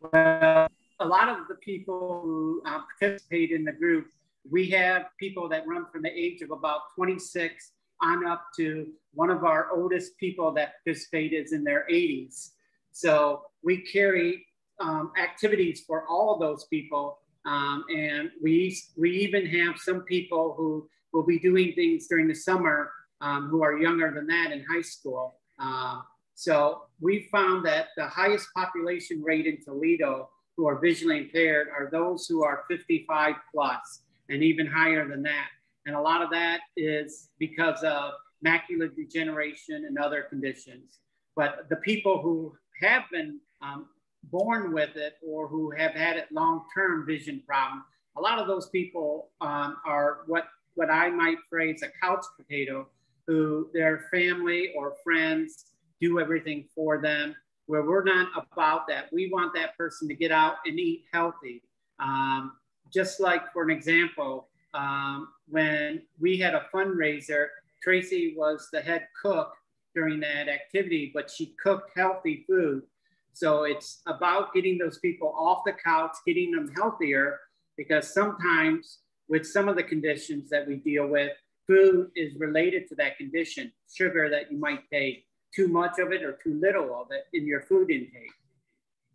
Well, a lot of the people who uh, participate in the group, we have people that run from the age of about twenty-six on up to one of our oldest people that participate is in their eighties. So we carry um, activities for all of those people. Um, and we, we even have some people who will be doing things during the summer um, who are younger than that in high school. Uh, so we found that the highest population rate in Toledo who are visually impaired are those who are fifty-five plus and even higher than that. And a lot of that is because of macular degeneration and other conditions. But the people who have been um, born with it or who have had it long-term vision problem, a lot of those people um, are what, what I might phrase a couch potato, who their family or friends do everything for them, where we're not about that. We want that person to get out and eat healthy. Um, just like for an example, um, when we had a fundraiser, Tracy was the head cook during that activity, but she cooked healthy food. So it's about getting those people off the couch, getting them healthier, because sometimes with some of the conditions that we deal with, food is related to that condition, sugar that you might take, too much of it or too little of it in your food intake.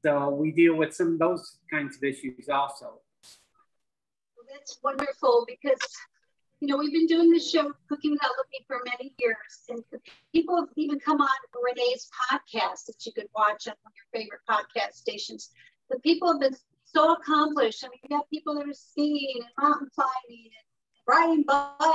So we deal with some of those kinds of issues also. Well, that's wonderful because, you know, we've been doing this show, Cooking Without Looking, for many years, and people have even come on Renee's podcast that you could watch on one of your favorite podcast stations. The people have been so accomplished. I mean, you got people that are skiing and mountain climbing and riding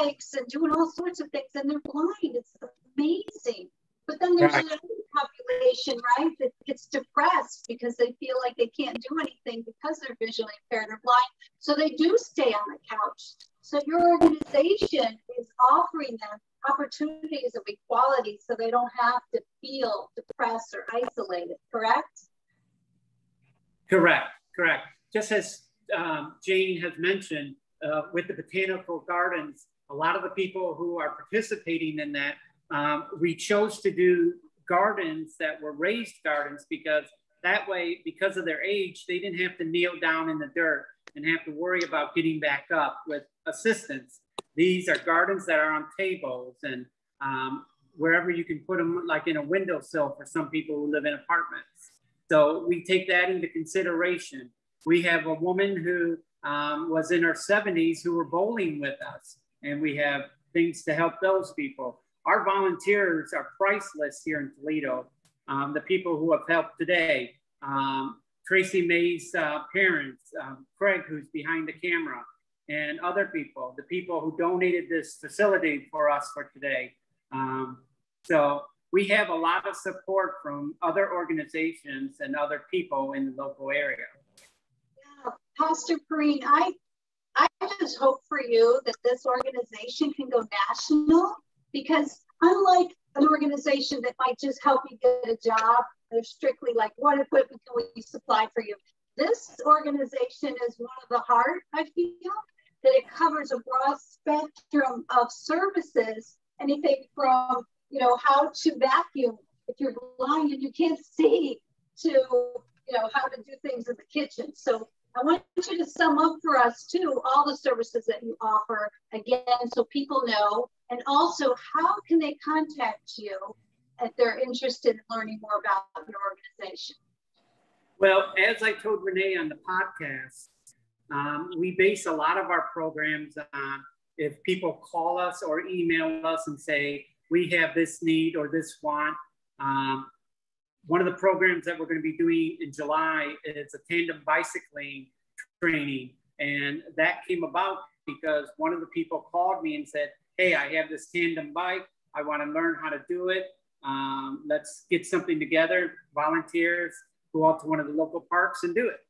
bikes and doing all sorts of things, and they're blind. It's amazing. But then there's right. another population, right, that gets depressed because they feel like they can't do anything because they're visually impaired or blind, so they do stay on the couch. So your organization is offering them opportunities of equality so they don't have to feel depressed or isolated, correct? Correct, correct. Just as um, Jane has mentioned, uh, with the botanical gardens, a lot of the people who are participating in that, um, we chose to do gardens that were raised gardens because that way, because of their age, they didn't have to kneel down in the dirt and have to worry about getting back up with assistance. These are gardens that are on tables and um, wherever you can put them, like in a windowsill for some people who live in apartments. So we take that into consideration. We have a woman who um, was in her seventies who were bowling with us, and we have things to help those people. Our volunteers are priceless here in Toledo. Um, the people who have helped today, um, Tracy May's uh, parents, um, Craig, who's behind the camera, and other people, the people who donated this facility for us for today. Um, so we have a lot of support from other organizations and other people in the local area. Yeah, Pastor Perrine, I, I just hope for you that this organization can go national, because unlike an organization that might just help you get a job, they're strictly like, what equipment can we supply for you? This organization is one of the heart, I feel, that it covers a broad spectrum of services, anything from, you know, how to vacuum if you're blind and you can't see, to, you know, how to do things in the kitchen. So I want you to sum up for us, too, all the services that you offer, again, so people know, and also how can they contact you if they're interested in learning more about your organization? Well, as I told Renee on the podcast, um, we base a lot of our programs on if people call us or email us and say, we have this need or this want. Um, one of the programs that we're going to be doing in July is a tandem bicycling training. And that came about because one of the people called me and said, hey, I have this tandem bike. I want to learn how to do it. Um, let's get something together, volunteers, go out to one of the local parks and do it.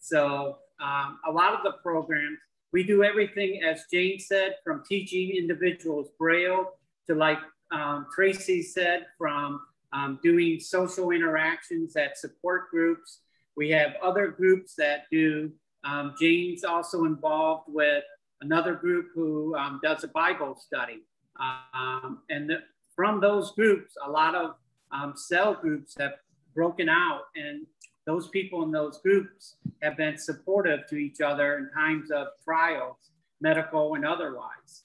So um, a lot of the programs, We do everything, as Jane said, from teaching individuals Braille to, like um, Tracy said, from um, doing social interactions at support groups. We have other groups that do, um, Jane's also involved with another group who um, does a Bible study. Um, and the, from those groups, a lot of um, cell groups have broken out, and those people in those groups have been supportive to each other in times of trials, medical and otherwise.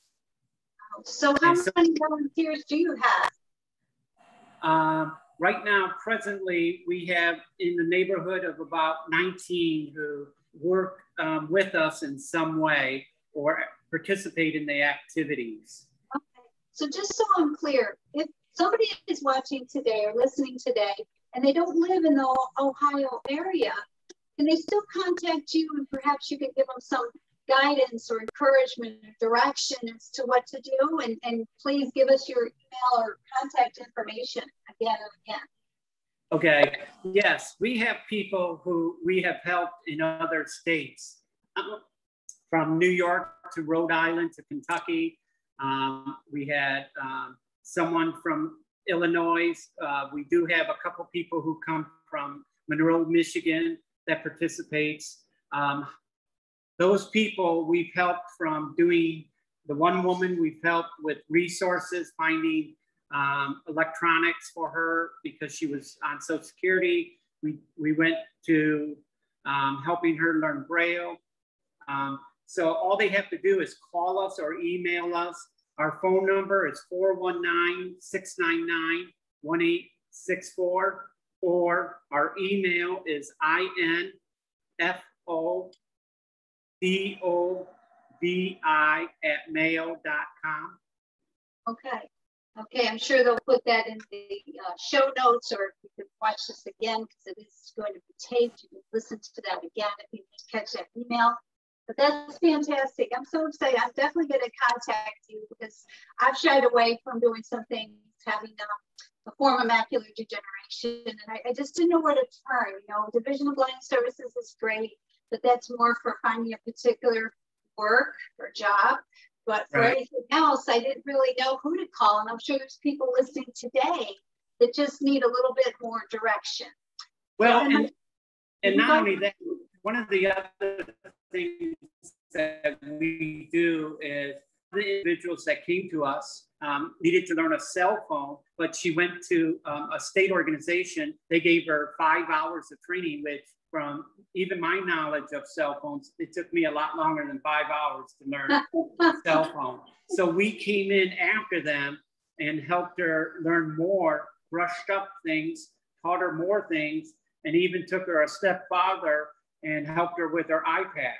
So how so, many volunteers do you have? Um, right now, presently, we have in the neighborhood of about nineteen who work um, with us in some way or participate in the activities. Okay, so just so I'm clear, if somebody is watching today or listening today, and they don't live in the Ohio area, can they still contact you, and perhaps you can give them some guidance or encouragement or direction as to what to do? And, and please give us your email or contact information again and again. Okay, yes, we have people who we have helped in other states, from New York to Rhode Island to Kentucky. Um, we had um, someone from Illinois. Uh, we do have a couple people who come from Monroe, Michigan that participates. Um, those people we've helped from doing, the one woman we've helped with resources, finding um, electronics for her because she was on Social Security. We, we went to um, helping her learn Braille. Um, so all they have to do is call us or email us. Our phone number is four one nine, six nine nine, one eight six four, or our email is infodobi at mail dot com. Okay. Okay, I'm sure they'll put that in the uh, show notes, or you can watch this again because it is going to be taped. You can listen to that again if you didn't catch that email. But that's fantastic. I'm so excited. I'm definitely going to contact you because I've shied away from doing something having a, a form of macular degeneration, and I, I just didn't know where to turn. You know, Division of Blind Services is great, but that's more for finding a particular work or job. But for right. anything else, I didn't really know who to call, and I'm sure there's people listening today that just need a little bit more direction. Well, and, and, and not only that, one of the other things that we do is the individuals that came to us um, needed to learn a cell phone, but she went to um, a state organization. They gave her five hours of training, which from even my knowledge of cell phones, it took me a lot longer than five hours to learn cell phone. So we came in after them and helped her learn more, brushed up things, taught her more things, and even took her a step farther and helped her with her iPad.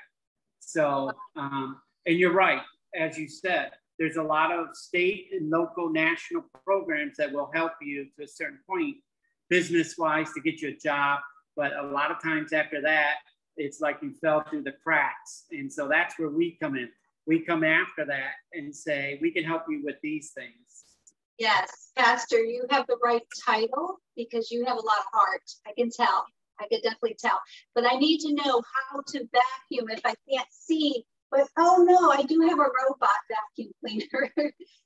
So, um, and you're right, as you said, there's a lot of state and local national programs that will help you to a certain point, business-wise, to get you a job. But a lot of times after that, it's like you fell through the cracks. And so that's where we come in. We come after that and say, we can help you with these things. Yes, Pastor, you have the right title because you have a lot of heart, I can tell. I could definitely tell, but I need to know how to vacuum if I can't see. But oh no, I do have a robot vacuum cleaner.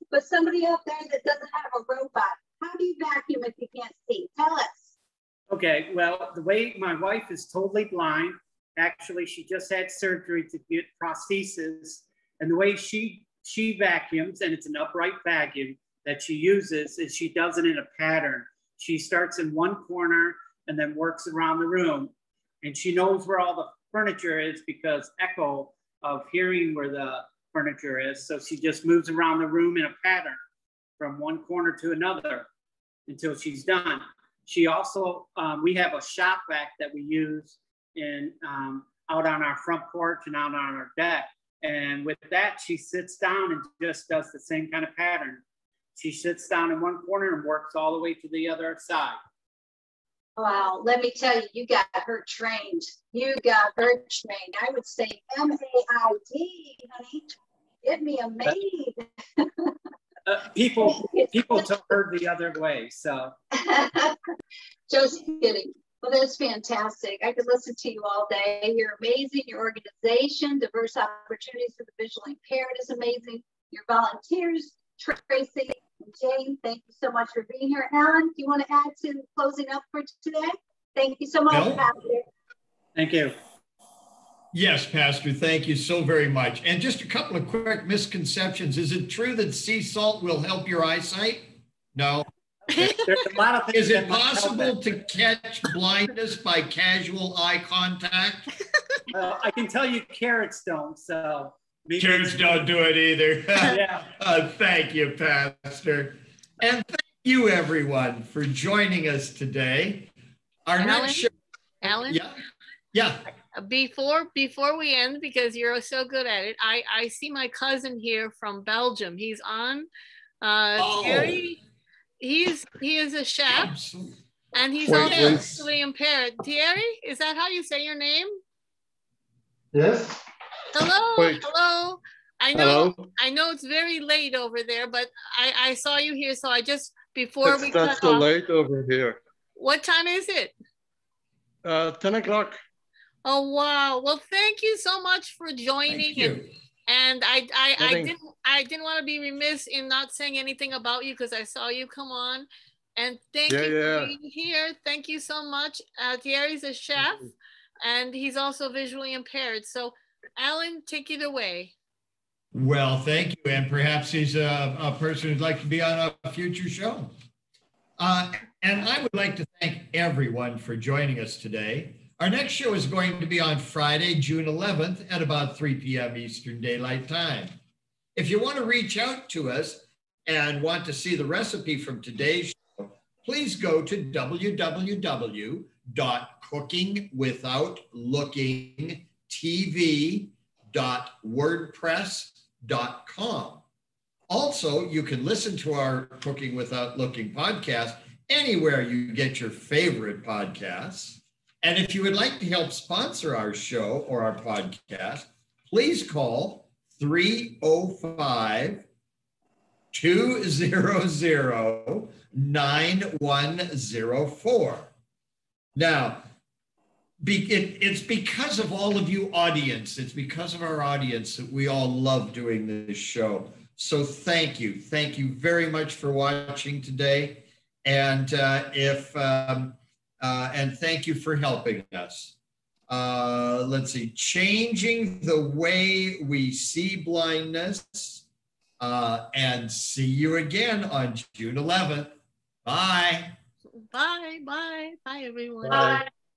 But somebody out there that doesn't have a robot, how do you vacuum if you can't see? Tell us. Okay, well, the way my wife is totally blind. Actually, she just had surgery to get prosthesis, and the way she she vacuums, and it's an upright vacuum that she uses, is she does it in a pattern. She starts in one corner and then works around the room. And she knows where all the furniture is because Echo of hearing where the furniture is. So she just moves around the room in a pattern from one corner to another until she's done. She also, um, we have a shop vac that we use in, um, out on our front porch and out on our deck. And with that, she sits down and just does the same kind of pattern. She sits down in one corner and works all the way to the other side. Wow, let me tell you, you got her trained. You got her trained. I would say M A I D, honey. Give me a maid. uh, people people took her the other way, so. Just kidding. Well, that's fantastic. I could listen to you all day. You're amazing. Your organization, Diverse Opportunities for the Visually Impaired, is amazing. Your volunteers, Tracy and Jane, thank you so much for being here. Alan, do you want to add to closing up for today? Thank you so much. No. Pastor. Thank you. Yes, Pastor, thank you so very much. And just a couple of quick misconceptions. Is it true that sea salt will help your eyesight? No. There's a lot of things. Is it possible to catch blindness by casual eye contact? Uh, I can tell you carrots don't, so. Maybe carrots don't do it either. Yeah. Uh, thank you, Pastor. And thank you, everyone, for joining us today. Our Alan, next show. Alan? Yeah. Yeah. Before before we end, because you're so good at it, I, I see my cousin here from Belgium. He's on. Uh, oh. Thierry, he's, he is a chef, Absolutely. and he's wait, also wait. visually impaired. Thierry, is that how you say your name? Yes. Hello, wait. hello. I know hello. I know it's very late over there, but I, I saw you here, so I just, before it's, we cut off. That's so late over here. What time is it? Uh, ten o'clock. Oh, wow. Well, thank you so much for joining. And, and I, I, I didn't I didn't want to be remiss in not saying anything about you because I saw you come on. And thank yeah, you yeah. for being here. Thank you so much. Uh, Thierry's a chef, and he's also visually impaired. So, Alan, take it away. Well, thank you. And perhaps he's a, a person who'd like to be on a future show. Uh, and I would like to thank everyone for joining us today. Our next show is going to be on Friday, June eleventh at about three p m Eastern Daylight Time. If you want to reach out to us and want to see the recipe from today's show, please go to w w w dot cooking without looking t v dot wordpress dot com. Also, you can listen to our Cooking Without Looking podcast anywhere you get your favorite podcasts. And if you would like to help sponsor our show or our podcast, please call three oh five, two hundred, nine one oh four. Now, be, it, it's because of all of you audience, it's because of our audience that we all love doing this show. So thank you. Thank you very much for watching today. And uh, if... Um, Uh, and thank you for helping us. Uh, let's see, changing the way we see blindness. Uh, and see you again on June eleventh. Bye. Bye, bye, bye, everyone. Bye.